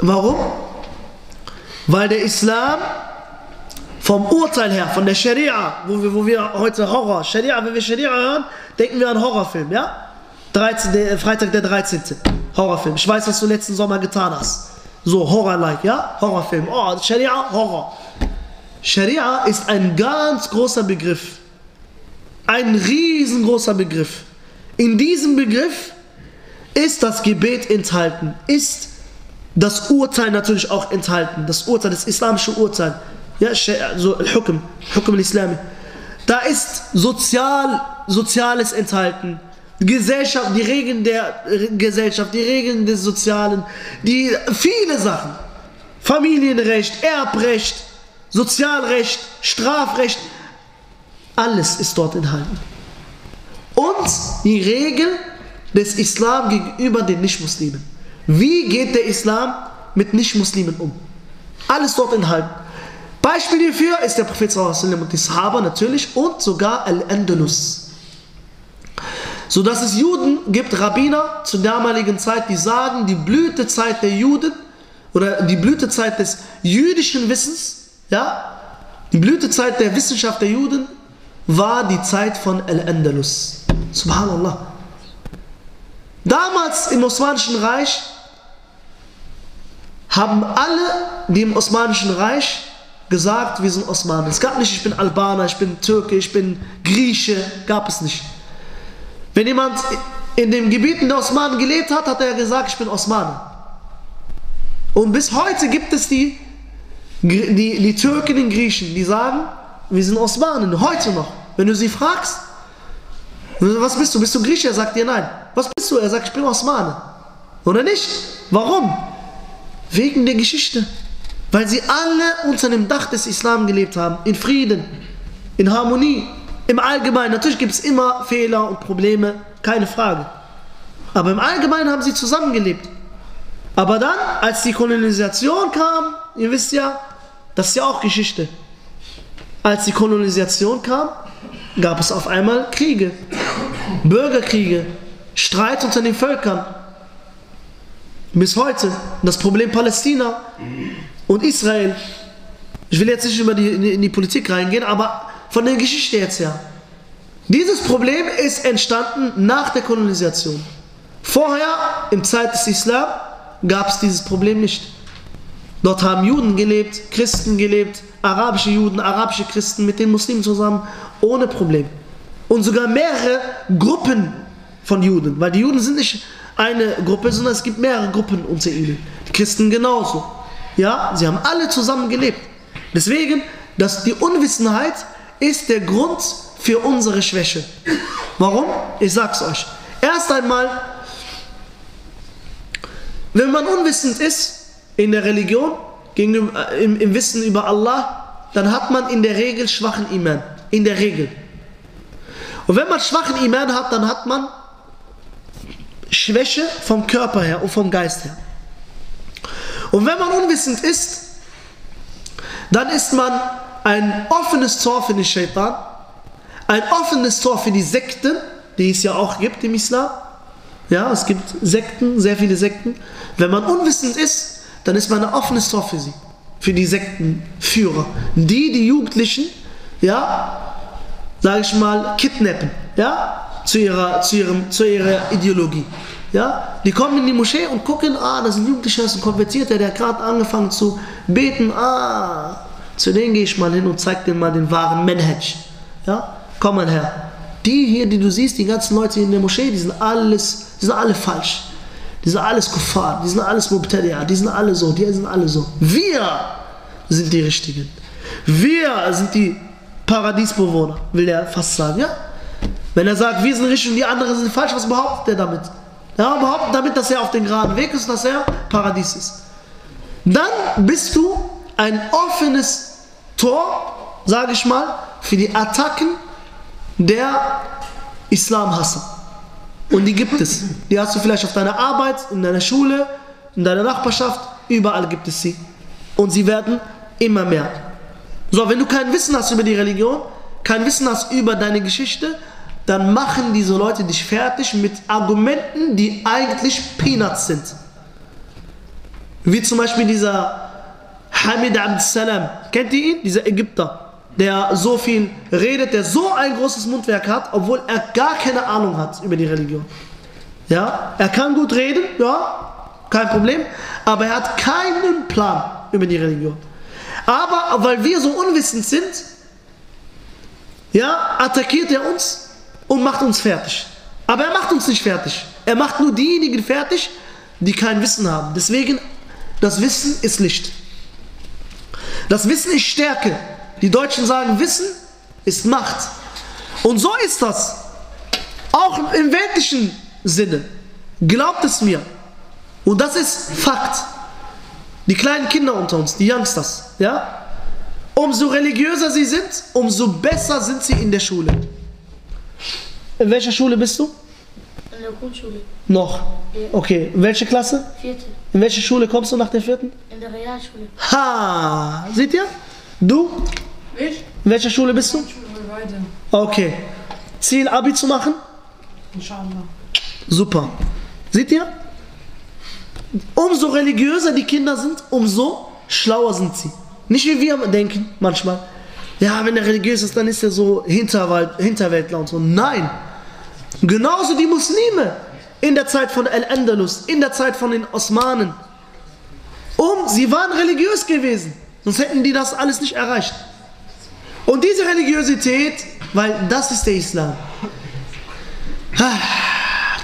Warum? Weil der Islam vom Urteil her, von der Scharia, wo wir heute Horror, Scharia, wenn wir Scharia hören, denken wir an Horrorfilm, ja? Freitag der 13. Horrorfilm. Ich weiß, was du letzten Sommer getan hast. So, Horror-like, ja? Horrorfilm. Oh, Scharia, Horror. Scharia ist ein ganz großer Begriff. Ein riesengroßer Begriff. In diesem Begriff ist das Gebet enthalten. Ist das Urteil natürlich auch enthalten. Das Urteil, das islamische Urteil. Ja, so Al-Hukm, Hukm al-Islami. Da ist Soziales enthalten. Gesellschaft, die Regeln der Gesellschaft, die Regeln des Sozialen, die viele Sachen. Familienrecht, Erbrecht, Sozialrecht, Strafrecht, alles ist dort enthalten. Und die Regeln des Islam gegenüber den Nichtmuslimen. Wie geht der Islam mit Nichtmuslimen um? Alles dort enthalten. Beispiel hierfür ist der Prophet sallallahu alaihi wa sallam und die Sahaba natürlich und sogar Al-Andalus. So dass es Juden gibt, Rabbiner zur damaligen Zeit, die sagen, die Blütezeit der Juden oder die Blütezeit des jüdischen Wissens, ja, die Blütezeit der Wissenschaft der Juden war die Zeit von Al-Andalus. Subhanallah. Damals im Osmanischen Reich haben alle, die im Osmanischen Reich gesagt, wir sind Osmanen. Es gab nicht, ich bin Albaner, ich bin Türke, ich bin Grieche, gab es nicht. Wenn jemand in den Gebieten der Osmanen gelebt hat, hat er gesagt, ich bin Osmane. Und bis heute gibt es die Türken in Griechen, die sagen, wir sind Osmanen, heute noch. Wenn du sie fragst, was bist du? Bist du Grieche? Er sagt dir nein. Was bist du? Er sagt, ich bin Osmane. Oder nicht? Warum? Wegen der Geschichte. Weil sie alle unter dem Dach des Islam gelebt haben. In Frieden, in Harmonie. Im Allgemeinen, natürlich gibt es immer Fehler und Probleme, keine Frage. Aber im Allgemeinen haben sie zusammengelebt. Aber dann, als die Kolonisation kam, ihr wisst ja, das ist ja auch Geschichte. Als die Kolonisation kam, gab es auf einmal Kriege, Bürgerkriege, Streit unter den Völkern. Bis heute, das Problem Palästina und Israel. Ich will jetzt nicht über in die Politik reingehen, aber von der Geschichte jetzt her. Dieses Problem ist entstanden nach der Kolonisation. Vorher, im Zeit des Islam, gab es dieses Problem nicht. Dort haben Juden gelebt, Christen gelebt, arabische Juden, arabische Christen mit den Muslimen zusammen, ohne Problem. Und sogar mehrere Gruppen von Juden, weil die Juden sind nicht eine Gruppe, sondern es gibt mehrere Gruppen unter ihnen. Die Christen genauso. Ja, sie haben alle zusammen gelebt. Deswegen, dass die Unwissenheit ist der Grund für unsere Schwäche. Warum? Ich sag's euch. Erst einmal, wenn man unwissend ist in der Religion, im Wissen über Allah, dann hat man in der Regel schwachen Iman. In der Regel. Und wenn man schwachen Iman hat, dann hat man Schwäche vom Körper her und vom Geist her. Und wenn man unwissend ist, dann ist man ein offenes Tor für den Shaitan, ein offenes Tor für die Sekten, die es ja auch gibt im Islam. Ja, es gibt Sekten, sehr viele Sekten. Wenn man unwissend ist, dann ist man ein offenes Tor für sie, für die Sektenführer, die Jugendlichen, ja, sage ich mal, kidnappen, ja, zu ihrer Ideologie. Ja, die kommen in die Moschee und gucken, ah, das ist ein Jugendlicher, das ist ein Konvertierter, der hat gerade angefangen zu beten, ah, zu denen gehe ich mal hin und zeig denen mal den wahren Manhaj. Ja? Komm mal her. Die hier, die du siehst, die ganzen Leute in der Moschee, die sind alle falsch. Die sind alles Kuffar, die sind alles Mubtadi'a, die sind alle so, die sind alle so. Wir sind die Richtigen. Wir sind die Paradiesbewohner, will er fast sagen, ja? Wenn er sagt, wir sind richtig und die anderen sind falsch, was behauptet er damit? Er behauptet damit, dass er auf dem geraden Weg ist, dass er Paradies ist. Dann bist du ein offenes Tor, sage ich mal, für die Attacken der Islamhasser. Und die gibt es. Die hast du vielleicht auf deiner Arbeit, in deiner Schule, in deiner Nachbarschaft, überall gibt es sie. Und sie werden immer mehr. So, wenn du kein Wissen hast über die Religion, kein Wissen hast über deine Geschichte, dann machen diese Leute dich fertig mit Argumenten, die eigentlich Peanuts sind. Wie zum Beispiel dieser Hamid Abdussalam, kennt ihr ihn? Dieser Ägypter, der so viel redet, der so ein großes Mundwerk hat, obwohl er gar keine Ahnung hat über die Religion. Ja, er kann gut reden, ja, kein Problem, aber er hat keinen Plan über die Religion. Aber weil wir so unwissend sind, ja, attackiert er uns und macht uns fertig. Aber er macht uns nicht fertig. Er macht nur diejenigen fertig, die kein Wissen haben. Deswegen, das Wissen ist Licht. Das Wissen ist Stärke. Die Deutschen sagen, Wissen ist Macht. Und so ist das. Auch im weltlichen Sinne. Glaubt es mir. Und das ist Fakt. Die kleinen Kinder unter uns, die Youngsters, ja? Umso religiöser sie sind, umso besser sind sie in der Schule. In welcher Schule bist du? In der Grundschule. Noch? Ja. Okay, in welche Klasse? Vierte. In welche Schule kommst du nach der vierten? In der Realschule. Ha! Seht ihr? Du? Ich? In welcher Schule bist du? In der Schule, beide. Okay. Ziel, Abi zu machen? Inshallah. Super. Seht ihr? Umso religiöser die Kinder sind, umso schlauer sind sie. Nicht wie wir denken manchmal. Ja, wenn er religiös ist, dann ist er so Hinterwäldler und so. Nein. Genauso die Muslime in der Zeit von Al-Andalus, in der Zeit von den Osmanen. Sie waren religiös gewesen. Sonst hätten die das alles nicht erreicht. Und diese Religiosität, weil das ist der Islam.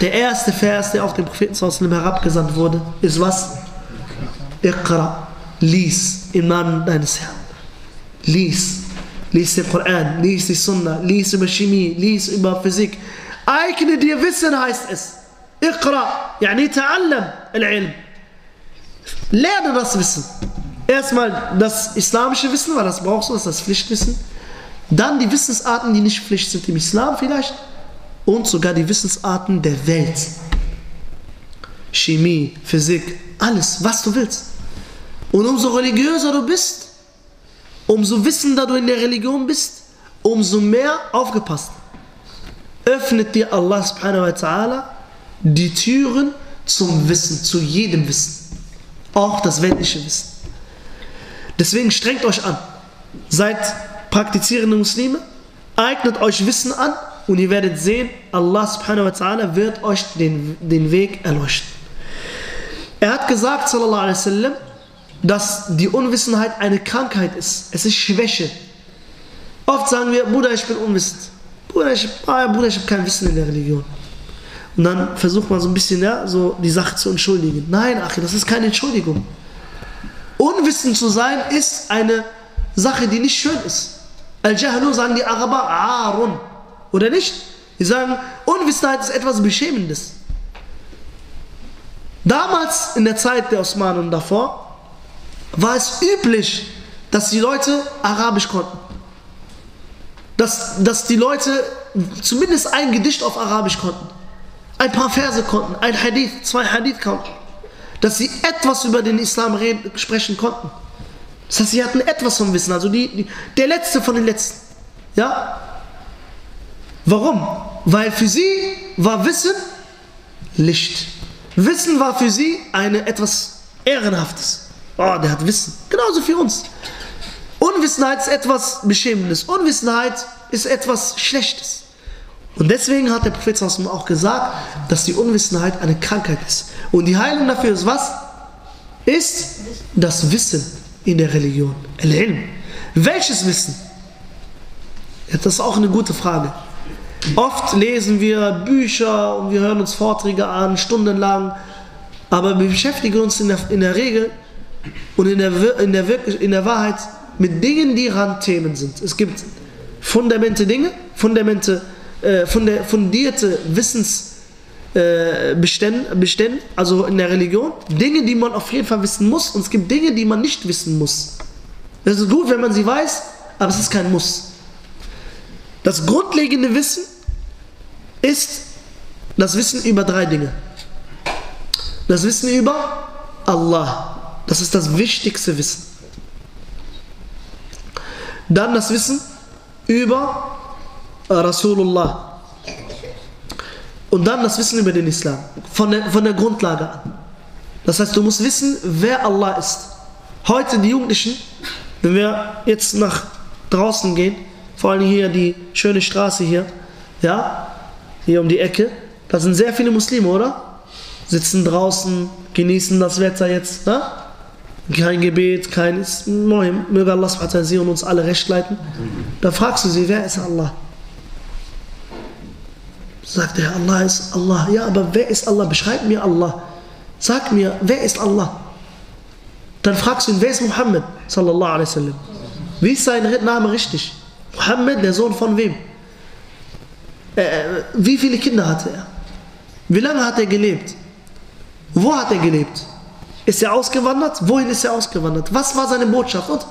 Der erste Vers, der auf den Propheten sallallahu alaihi wa sallam herabgesandt wurde, ist was? Iqra, lies im Namen deines Herrn. Lies. Lies den Koran, lies die Sunnah, lies über Chemie, lies über Physik. Eigne dir Wissen, heißt es. Iqra, yani ta'allam al-ilm. Lerne das Wissen. Erstmal das islamische Wissen, weil das brauchst du, das ist das Pflichtwissen. Dann die Wissensarten, die nicht Pflicht sind im Islam vielleicht. Und sogar die Wissensarten der Welt. Chemie, Physik, alles, was du willst. Und umso religiöser du bist, umso wissender du in der Religion bist, umso mehr aufgepasst. Öffnet dir Allah subhanahu wa ta'ala die Türen zum Wissen, zu jedem Wissen. Auch das weltliche Wissen. Deswegen strengt euch an. Seid praktizierende Muslime, eignet euch Wissen an. Und ihr werdet sehen, Allah subhanahu wa ta'ala wird euch den Weg erleuchten. Er hat gesagt, sallallahu alaihi wa sallam, dass die Unwissenheit eine Krankheit ist. Es ist Schwäche. Oft sagen wir, Bruder, ich bin unwissend. Bruder, ich habe kein Wissen in der Religion. Und dann versucht man so ein bisschen, ja, so die Sache zu entschuldigen. Nein, Achi, das ist keine Entschuldigung. Unwissend zu sein ist eine Sache, die nicht schön ist. Al-Jahlu sagen die Araber, Arun. Oder nicht? Die sagen, Unwissenheit ist etwas Beschämendes. Damals, in der Zeit der Osmanen davor, war es üblich, dass die Leute Arabisch konnten. Dass die Leute zumindest ein Gedicht auf Arabisch konnten. Ein paar Verse konnten, ein Hadith, zwei Hadith konnten. Dass sie etwas über den Islam sprechen konnten. Das heißt, sie hatten etwas vom Wissen, also der Letzte von den Letzten. Ja? Warum? Weil für sie war Wissen Licht. Wissen war für sie etwas Ehrenhaftes. Oh, der hat Wissen. Genauso für uns. Unwissenheit ist etwas Beschämendes. Unwissenheit ist etwas Schlechtes. Und deswegen hat der Prophet auch gesagt, dass die Unwissenheit eine Krankheit ist. Und die Heilung dafür ist was? Ist das Wissen in der Religion. Al-Ilm. Welches Wissen? Ja, das ist auch eine gute Frage. Oft lesen wir Bücher und wir hören uns Vorträge an, stundenlang, aber wir beschäftigen uns in der Regel und in der Wahrheit mit Dingen, die Randthemen sind. Es gibt fundierte Wissensbestände, also in der Religion, Dinge, die man auf jeden Fall wissen muss, und es gibt Dinge, die man nicht wissen muss. Es ist gut, wenn man sie weiß, aber es ist kein Muss. Das grundlegende Wissen ist das Wissen über drei Dinge. Das Wissen über Allah. Das ist das wichtigste Wissen. Dann das Wissen über Rasulullah. Und dann das Wissen über den Islam. Von der Grundlage an. Das heißt, du musst wissen, wer Allah ist. Heute die Jugendlichen, wenn wir jetzt nach draußen gehen, vor allem hier die schöne Straße hier, ja, hier um die Ecke, Da sind sehr viele Muslime, oder? Sitzen draußen, genießen das Wetter jetzt, ne? Kein Gebet, keines. Möge Allah subhanahu wa ta'ala sie und uns alle recht leiten. Da fragst du sie, wer ist Allah? Sagt er, Allah ist Allah. Ja, aber wer ist Allah? Beschreib mir Allah. Sag mir, wer ist Allah? Dann fragst du ihn, wer ist Muhammad sallallahu alaihi wa sallam? Wie ist sein Name richtig? Muhammad, der Sohn von wem? Wie viele Kinder hatte er? Wie lange hat er gelebt? Wo hat er gelebt? Ist er ausgewandert? Wohin ist er ausgewandert? Was war seine Botschaft? Und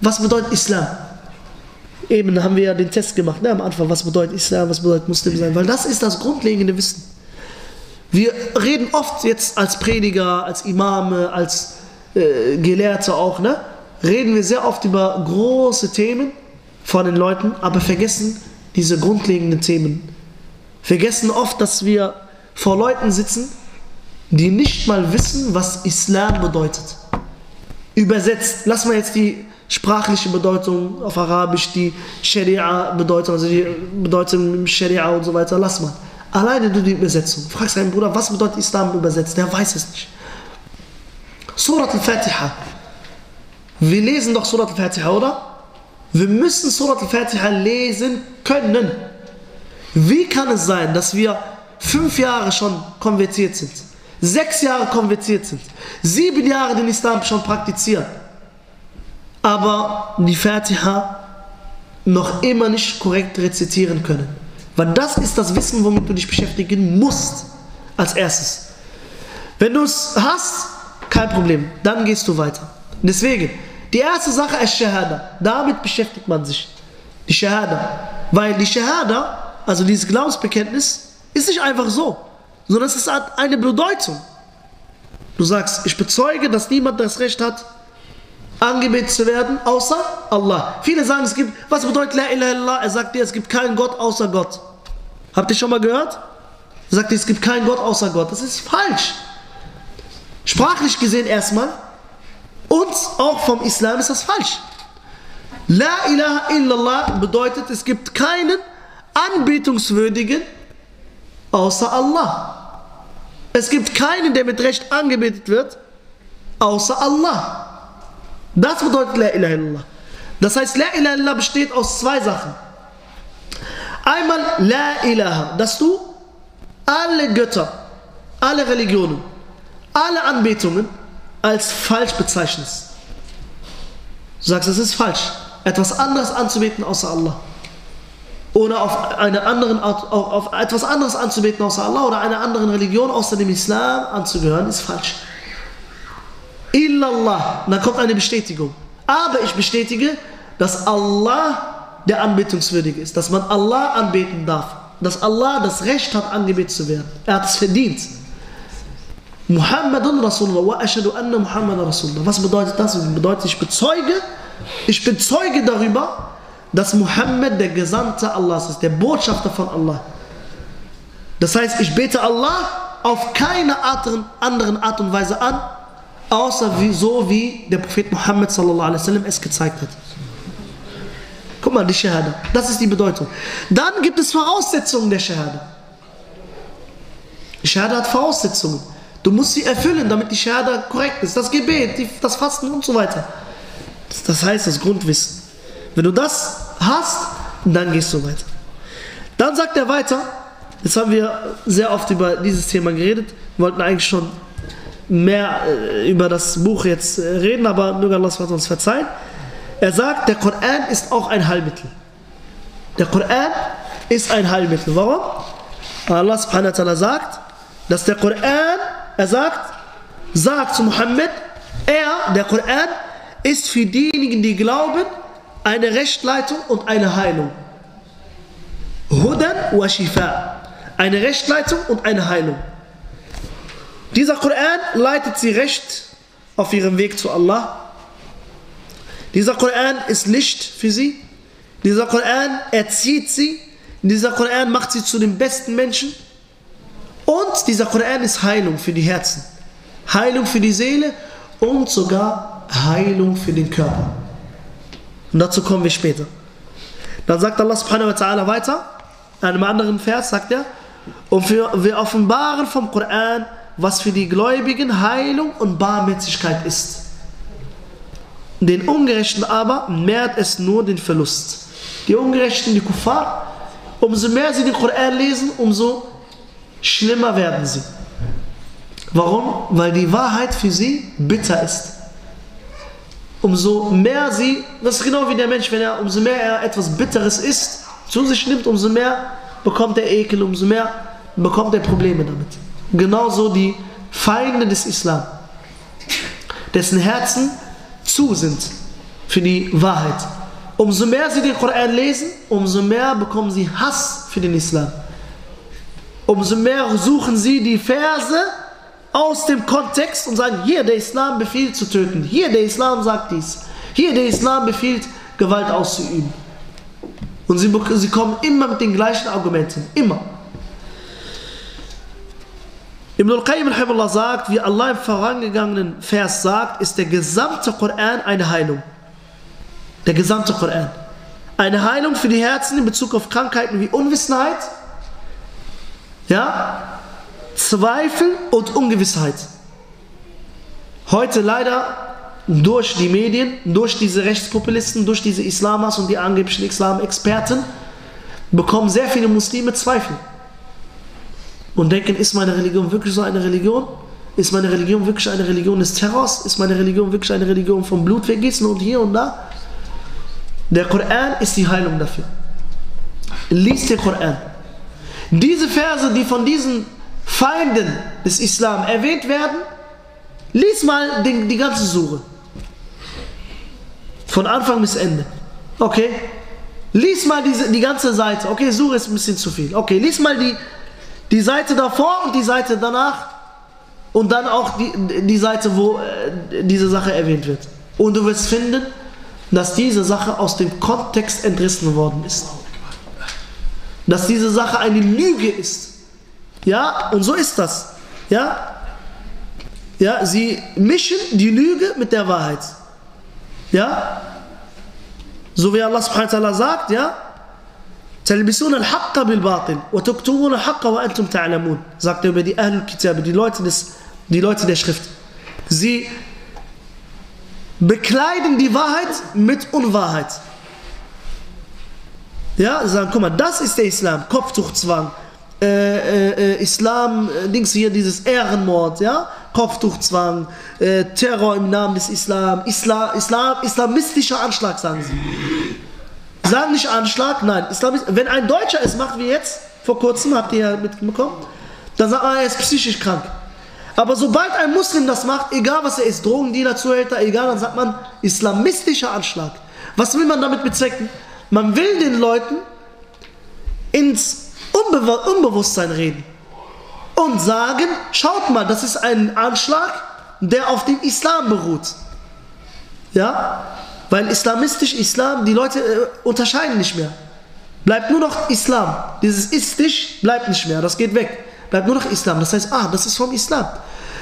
was bedeutet Islam? Eben haben wir ja den Test gemacht, ne, am Anfang. Was bedeutet Islam? Was bedeutet Muslim sein? Weil das ist das grundlegende Wissen. Wir reden oft jetzt als Prediger, als Imame, als Gelehrte auch, ne? Reden wir sehr oft über große Themen von den Leuten, aber vergessen diese grundlegenden Themen. Vergessen oft, dass wir vor Leuten sitzen, die nicht mal wissen, was Islam bedeutet. Übersetzt, lass mal jetzt die sprachliche Bedeutung auf Arabisch, die Scharia-Bedeutung, also die Bedeutung im Scharia und so weiter, lass mal. Alleine du die Übersetzung. Fragst deinen Bruder, was bedeutet Islam übersetzt? Der weiß es nicht. Surat al-Fatihah. Wir lesen doch Surat al-Fatihah, oder? Wir müssen Surat al-Fatihah lesen können. Wie kann es sein, dass wir 5 Jahre schon konvertiert sind, 6 Jahre konvertiert sind, 7 Jahre den Islam schon praktizieren, aber die Fatiha noch immer nicht korrekt rezitieren können? Weil das ist das Wissen, womit du dich beschäftigen musst, als erstes. Wenn du es hast, kein Problem, dann gehst du weiter. Deswegen, die erste Sache ist Shahada. Damit beschäftigt man sich. Die Shahada. Weil die Shahada, also dieses Glaubensbekenntnis, ist nicht einfach so, sondern es hat eine Bedeutung. Du sagst, ich bezeuge, dass niemand das Recht hat, angebetet zu werden, außer Allah. Viele sagen, es gibt, was bedeutet La ilaha illallah? Er sagt dir, es gibt keinen Gott außer Gott. Habt ihr schon mal gehört? Er sagt dir, es gibt keinen Gott außer Gott. Das ist falsch. Sprachlich gesehen erstmal und auch vom Islam ist das falsch. La ilaha illallah bedeutet, es gibt keinen Anbetungswürdigen außer Allah. Es gibt keinen, der mit Recht angebetet wird, außer Allah. Das bedeutet La ilaha illallah. Das heißt, La ilaha illallah besteht aus 2 Sachen. Einmal La ilaha, dass du alle Götter, alle Religionen, alle Anbetungen als falsch bezeichnest. Du sagst, es ist falsch, etwas anderes anzubeten außer Allah. Oder auf eine anderen Art, auf etwas anderes anzubeten außer Allah oder einer anderen Religion außer dem Islam anzugehören, ist falsch. Illallah, dann kommt eine Bestätigung. Aber ich bestätige, dass Allah der Anbetungswürdige ist, dass man Allah anbeten darf, dass Allah das Recht hat, angebetet zu werden. Er hat es verdient. Muhammadun Rasulullah, wa ashhadu anna Muhammadan Rasulullah. Was bedeutet das? Das bedeutet, ich bezeuge darüber, dass Muhammad der Gesandte Allahs ist, der Botschafter von Allah. Das heißt, ich bete Allah auf keine anderen Art und Weise an, außer so wie der Prophet Muhammad sallallahu alaihi wasallam es gezeigt hat. Guck mal, die Shahada, das ist die Bedeutung. Dann gibt es Voraussetzungen der Shahada. Die Shahada hat Voraussetzungen. Du musst sie erfüllen, damit die Shahada korrekt ist. Das Gebet, das Fasten und so weiter. Das heißt, das Grundwissen. Wenn du das hast, dann gehst du weiter. Dann sagt er weiter, jetzt haben wir sehr oft über dieses Thema geredet, wollten eigentlich schon mehr über das Buch jetzt reden, aber möge Allah uns verzeihen. Er sagt, der Koran ist auch ein Heilmittel. Der Koran ist ein Heilmittel. Warum? Allah subhanahu wa ta'ala sagt, dass der Koran, er sagt zu Muhammad, der Koran ist für diejenigen, die glauben, eine Rechtleitung und eine Heilung. Hudan wa Shifa. Eine Rechtleitung und eine Heilung. Dieser Koran leitet sie recht auf ihrem Weg zu Allah. Dieser Koran ist Licht für sie. Dieser Koran erzieht sie. Dieser Koran macht sie zu den besten Menschen. Und dieser Koran ist Heilung für die Herzen. Heilung für die Seele und sogar Heilung für den Körper. Und dazu kommen wir später. Dann sagt Allah subhanahu wa ta'ala weiter, an einem anderen Vers sagt er, Und wir offenbaren vom Koran, was für die Gläubigen Heilung und Barmherzigkeit ist. Den Ungerechten aber mehrt es nur den Verlust. Die Ungerechten, die Kuffar, umso mehr sie den Koran lesen, umso schlimmer werden sie. Warum? Weil die Wahrheit für sie bitter ist. Umso mehr sie, das ist genau wie der Mensch, wenn er, umso mehr er etwas Bitteres isst, zu sich nimmt, umso mehr bekommt er Ekel, umso mehr bekommt er Probleme damit. Genauso die Feinde des Islam, dessen Herzen zu sind für die Wahrheit. Umso mehr sie den Koran lesen, umso mehr bekommen sie Hass für den Islam. Umso mehr suchen sie die Verse aus dem Kontext und sagen, hier der Islam befiehlt zu töten, hier der Islam sagt dies, hier der Islam befiehlt Gewalt auszuüben. Und sie kommen immer mit den gleichen Argumenten, immer. Ibn al-Qayyim al-Himullah sagt, wie Allah im vorangegangenen Vers sagt, ist der gesamte Koran eine Heilung. Der gesamte Koran. Eine Heilung für die Herzen in Bezug auf Krankheiten wie Unwissenheit, ja, Zweifel und Ungewissheit. Heute leider durch die Medien, durch diese Rechtspopulisten, durch diese Islamas und die angeblichen Islam-Experten bekommen sehr viele Muslime Zweifel. Und denken, ist meine Religion wirklich so eine Religion? Ist meine Religion wirklich eine Religion des Terrors? Ist meine Religion wirklich eine Religion vom Blutvergießen und hier und da? Der Koran ist die Heilung dafür. Lies den Koran. Diese Verse, die von diesen Feinden des Islam erwähnt werden, lies mal die ganze Sure. Von Anfang bis Ende. Okay. Lies mal die ganze Seite. Okay, Sure ist ein bisschen zu viel. Okay, lies mal die Seite davor und die Seite danach und dann auch die Seite, wo diese Sache erwähnt wird. Und du wirst finden, dass diese Sache aus dem Kontext entrissen worden ist. Dass diese Sache eine Lüge ist. Ja, und so ist das. Ja, sie mischen die Lüge mit der Wahrheit. Ja, so wie Allah subhanahu wa ta'ala sagt, ja, تَلْبِسُونَ الْحَقَّ بِالْبَاطِلِ وَتُكْتُمُونَ الْحَقَّ وَأَنْتُمْ تَعْلَمُونَ, sagt er über die Ahlul Kitab, die Leute der Schrift. Sie bekleiden die Wahrheit mit Unwahrheit. Ja, sie sagen, guck mal, das ist der Islam, Kopftuchzwang. Islam, Dings hier, dieses Ehrenmord, ja, Kopftuchzwang, Terror im Namen des Islam, islamistischer Anschlag, sagen sie. Sagen nicht Anschlag, nein. Wenn ein Deutscher es macht, wie jetzt, vor kurzem, habt ihr ja mitbekommen, dann sagt man, er ist psychisch krank. Aber sobald ein Muslim das macht, egal was er ist, Drogendealer, Zuhälter, egal, dann sagt man, islamistischer Anschlag. Was will man damit bezwecken? Man will den Leuten ins Unbewusstsein reden und sagen, schaut mal, das ist ein Anschlag, der auf dem Islam beruht. Ja, weil islamistisch, Islam, die Leute unterscheiden nicht mehr. Bleibt nur noch Islam. Dieses istisch bleibt nicht mehr, das geht weg. Bleibt nur noch Islam, das heißt, ah, das ist vom Islam.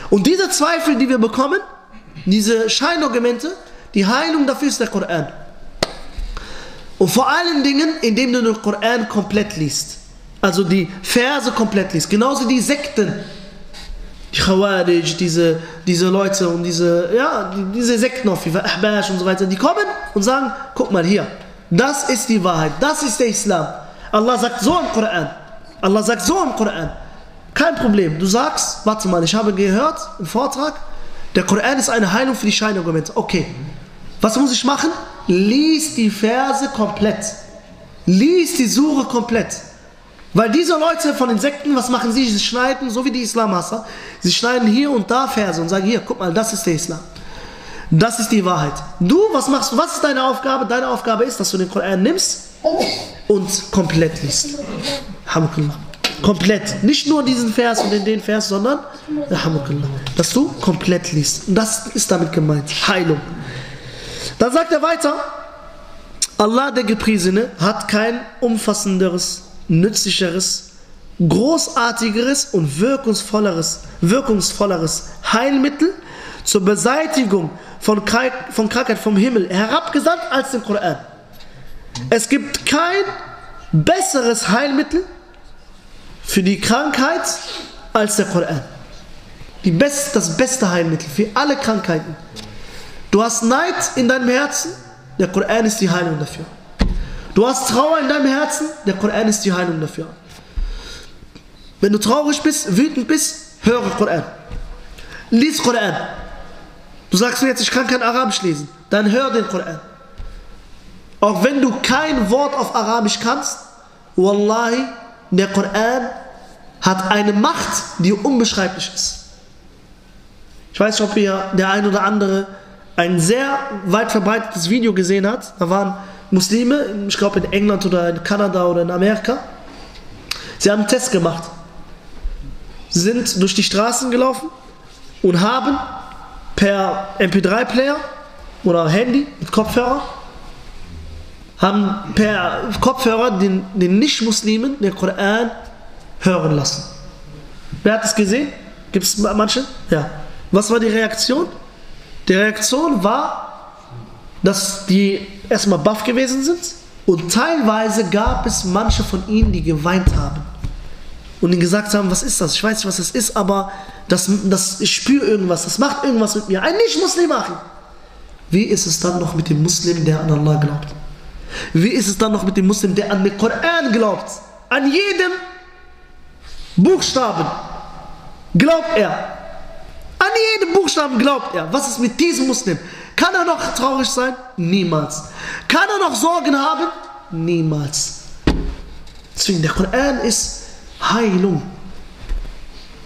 Und diese Zweifel, die wir bekommen, diese Scheinargumente, die Heilung dafür ist der Koran. Und vor allen Dingen, indem du den Koran komplett liest. Also die Verse komplett liest. Genauso die Sekten. Die Khawarij, diese Leute und diese Sekten auf jeden Fall, Ahbash und so weiter, die kommen und sagen, guck mal hier, das ist die Wahrheit, das ist der Islam. Allah sagt so im Koran. Allah sagt so im Koran. Kein Problem. Du sagst, warte mal, ich habe gehört im Vortrag, der Koran ist eine Heilung für die Scheinargumente. Okay. Was muss ich machen? Lies die Verse komplett. Lies die Sure komplett. Weil diese Leute von den Sekten, was machen sie? Sie schneiden, so wie die Islamhasser, sie schneiden hier und da Verse und sagen, hier, guck mal, das ist der Islam. Das ist die Wahrheit. Du, was machst du? Was ist deine Aufgabe? Deine Aufgabe ist, dass du den Koran nimmst und komplett liest. Alhamdulillah. Komplett. Nicht nur diesen Vers und den Vers, sondern Alhamdulillah. Dass du komplett liest. Und das ist damit gemeint. Heilung. Dann sagt er weiter, Allah, der Gepriesene, hat kein umfassenderes, nützlicheres, großartigeres und wirkungsvolleres Heilmittel zur Beseitigung von Krankheit vom Himmel herabgesandt als den Koran. Es gibt kein besseres Heilmittel für die Krankheit als der Koran. Das beste Heilmittel für alle Krankheiten. Du hast Neid in deinem Herzen, der Koran ist die Heilung dafür. Du hast Trauer in deinem Herzen, der Koran ist die Heilung dafür. Wenn du traurig bist, wütend bist, höre Koran. Lies Koran. Du sagst mir jetzt, ich kann kein Arabisch lesen. Dann hör den Koran. Auch wenn du kein Wort auf Arabisch kannst, Wallahi, der Koran hat eine Macht, die unbeschreiblich ist. Ich weiß nicht, ob ihr der ein oder andere ein sehr weit verbreitetes Video gesehen hat. Da waren Muslime, ich glaube in England oder in Kanada oder in Amerika. Sie haben einen Test gemacht. Sie sind durch die Straßen gelaufen und haben per MP3-Player oder Handy mit Kopfhörer den Nicht-Muslimen den Koran hören lassen. Wer hat es gesehen? Gibt es manche? Ja. Was war die Reaktion? Die Reaktion war, dass die erstmal baff gewesen sind und teilweise gab es manche von ihnen, die geweint haben und ihnen gesagt haben, was ist das? Ich weiß nicht, was das ist, aber ich spüre irgendwas, das macht irgendwas mit mir. Ein Nicht-Muslim machen. Wie ist es dann noch mit dem Muslim, der an Allah glaubt? Wie ist es dann noch mit dem Muslim, der an den Koran glaubt? An jedem Buchstaben glaubt er. An jedem Buchstaben glaubt er. Was ist mit diesem Muslim? Kann er noch traurig sein? Niemals. Kann er noch Sorgen haben? Niemals. Deswegen, der Koran ist Heilung.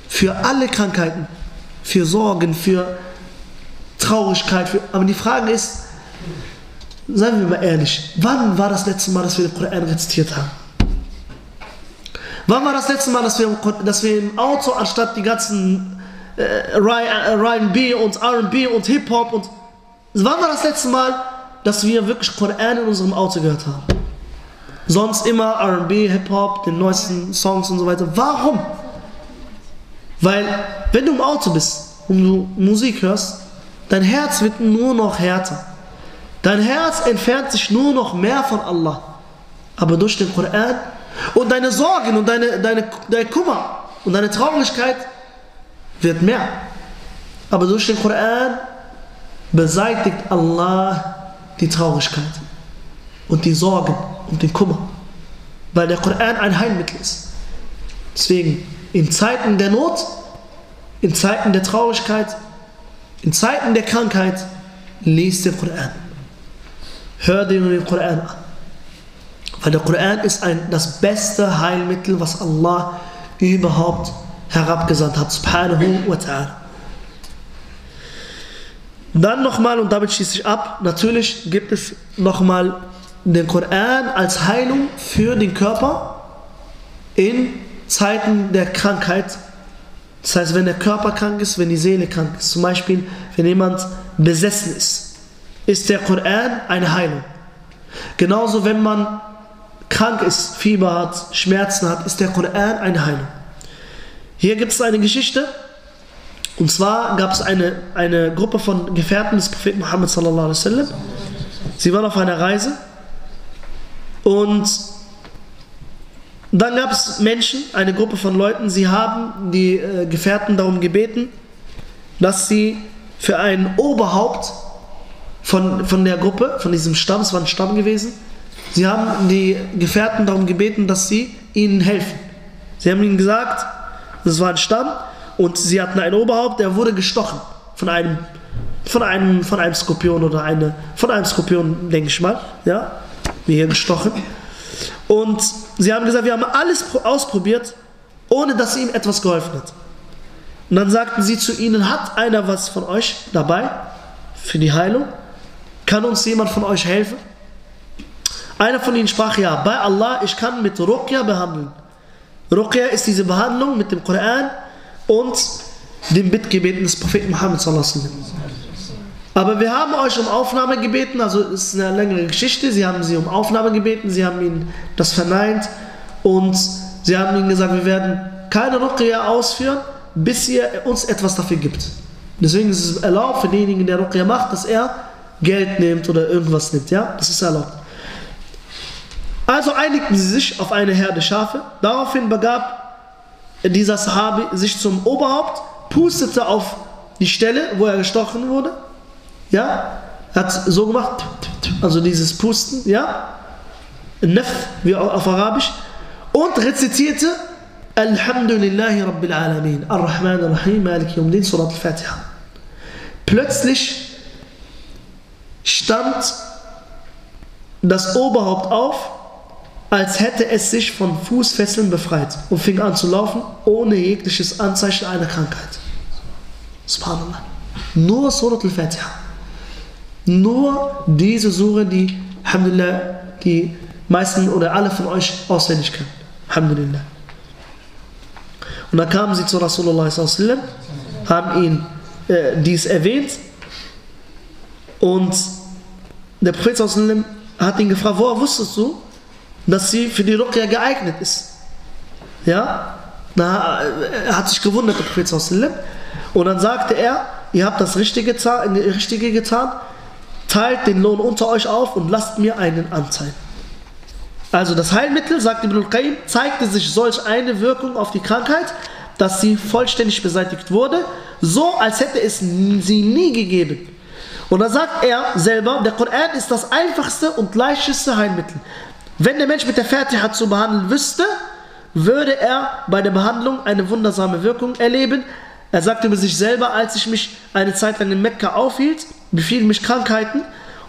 Für alle Krankheiten. Für Sorgen, für Traurigkeit. Aber die Frage ist, seien wir mal ehrlich, wann war das letzte Mal, dass wir den Koran rezitiert haben? Wann war das letzte Mal, dass wir im Auto anstatt die ganzen R&B und R&B und Hip-Hop und... Wann war das letzte Mal, dass wir wirklich Koran in unserem Auto gehört haben? Sonst immer R&B, Hip-Hop, den neuesten Songs und so weiter. Warum? Weil, wenn du im Auto bist und du Musik hörst, dein Herz wird nur noch härter. Dein Herz entfernt sich nur noch mehr von Allah. Aber durch den Koran und deine Sorgen und dein Kummer und deine Traurigkeit wird mehr. Aber durch den Koran beseitigt Allah die Traurigkeit und die Sorgen und den Kummer. Weil der Koran ein Heilmittel ist. Deswegen, in Zeiten der Not, in Zeiten der Traurigkeit, in Zeiten der Krankheit, lies den Koran. Hör dir den Koran an. Weil der Koran ist das beste Heilmittel, was Allah überhaupt herabgesandt hat. Subhanahu wa ta'ala. Dann nochmal, und damit schließe ich ab, natürlich gibt es nochmal den Koran als Heilung für den Körper in Zeiten der Krankheit. Das heißt, wenn der Körper krank ist, wenn die Seele krank ist. Zum Beispiel, wenn jemand besessen ist, ist der Koran eine Heilung. Genauso, wenn man krank ist, Fieber hat, Schmerzen hat, ist der Koran eine Heilung. Hier gibt es eine Geschichte. Und zwar gab es eine Gruppe von Gefährten des Propheten Muhammad sallallahu alaihi wa sallam. Sie waren auf einer Reise. Und dann gab es Menschen, eine Gruppe von Leuten, sie haben die Gefährten darum gebeten, dass sie für ein Oberhaupt von der Gruppe, von diesem Stamm, es war ein Stamm gewesen, sie haben die Gefährten darum gebeten, dass sie ihnen helfen. Sie haben ihnen gesagt, das war ein Stamm und sie hatten ein Oberhaupt, der wurde gestochen von einem Skorpion von einem Skorpion, denke ich mal, ja, wie hier gestochen. Und sie haben gesagt, wir haben alles ausprobiert, ohne dass ihm etwas geholfen hat. Und dann sagten sie zu ihnen, hat einer was von euch dabei für die Heilung? Kann uns jemand von euch helfen? Einer von ihnen sprach, ja, bei Allah, ich kann mit Rukya behandeln. Rukya ist diese Behandlung mit dem Koran und dem Bittgebeten des Propheten Muhammad sallallahu alaihi wa sallam. Aber wir haben euch um Aufnahme gebeten, also es ist eine längere Geschichte, sie haben sie um Aufnahme gebeten, sie haben ihnen das verneint und sie haben ihnen gesagt, wir werden keine Rukya ausführen, bis ihr uns etwas dafür gibt. Deswegen ist es erlaubt für denjenigen, der Rukya macht, dass er Geld nimmt oder irgendwas nimmt, ja, das ist erlaubt. Also einigten sie sich auf eine Herde Schafe, daraufhin begab dieser Sahabi sich zum Oberhaupt, pustete auf die Stelle, wo er gestochen wurde. Ja, hat so gemacht, also dieses Pusten, ja, Nef, wie auf Arabisch, und rezitierte Alhamdulillahi Rabbil Alamin, Ar-Rahman Ar-Rahim, Malik Yawmiddin, Surat al-Fatihah. Plötzlich stand das Oberhaupt auf, als hätte es sich von Fußfesseln befreit und fing an zu laufen, ohne jegliches Anzeichen einer Krankheit. Subhanallah. Nur Surat al-Fatiha. Nur diese Sure, die, Alhamdulillah, die meisten oder alle von euch auswendig kennen. Alhamdulillah. Und dann kamen sie zu Rasulullah sallallahu alaihi wa sallam, haben ihn dies erwähnt, und der Prophet sallallahu alaihi wa sallam hat ihn gefragt, woher wusstest du, dass sie für die Rukya geeignet ist? Ja? Na, er hat sich gewundert, der Prophet sallallahu alaihi wa sallam. Und dann sagte er, ihr habt das Richtige getan, teilt den Lohn unter euch auf und lasst mir einen Anteil. Also das Heilmittel, sagt Ibn al-Qayyim, zeigte sich solch eine Wirkung auf die Krankheit, dass sie vollständig beseitigt wurde, so als hätte es sie nie gegeben. Und dann sagt er selber, der Koran ist das einfachste und leichteste Heilmittel. Wenn der Mensch mit der Fatiha zu behandeln wüsste, würde er bei der Behandlung eine wundersame Wirkung erleben. Er sagte über sich selber, als ich mich eine Zeit lang in Mekka aufhielt, befielen mich Krankheiten,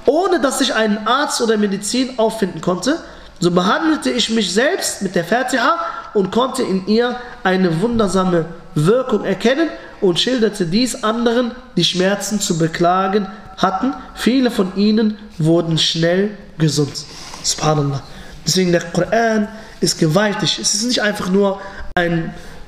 ohne dass ich einen Arzt oder Medizin auffinden konnte. So behandelte ich mich selbst mit der Fatiha und konnte in ihr eine wundersame Wirkung erkennen und schilderte dies anderen, die Schmerzen zu beklagen hatten. Viele von ihnen wurden schnell gesund. Subhanallah. Deswegen der Koran ist gewaltig. Es ist nicht einfach nur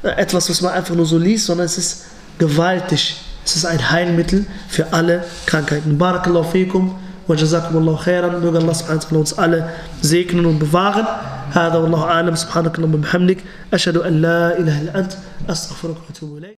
etwas, was man einfach nur so liest, sondern es ist gewaltig. Es ist ein Heilmittel für alle Krankheiten. Barakallahu fikum. وجزاكم الله خيرا بقى الله سبحانه وتعالى uns alle segnen und bewahren. هذا والله أعلم سبحانك اللهم وبحمدك أشهد أن لا إله إلا أنت أستغفرك وأتوب إليك.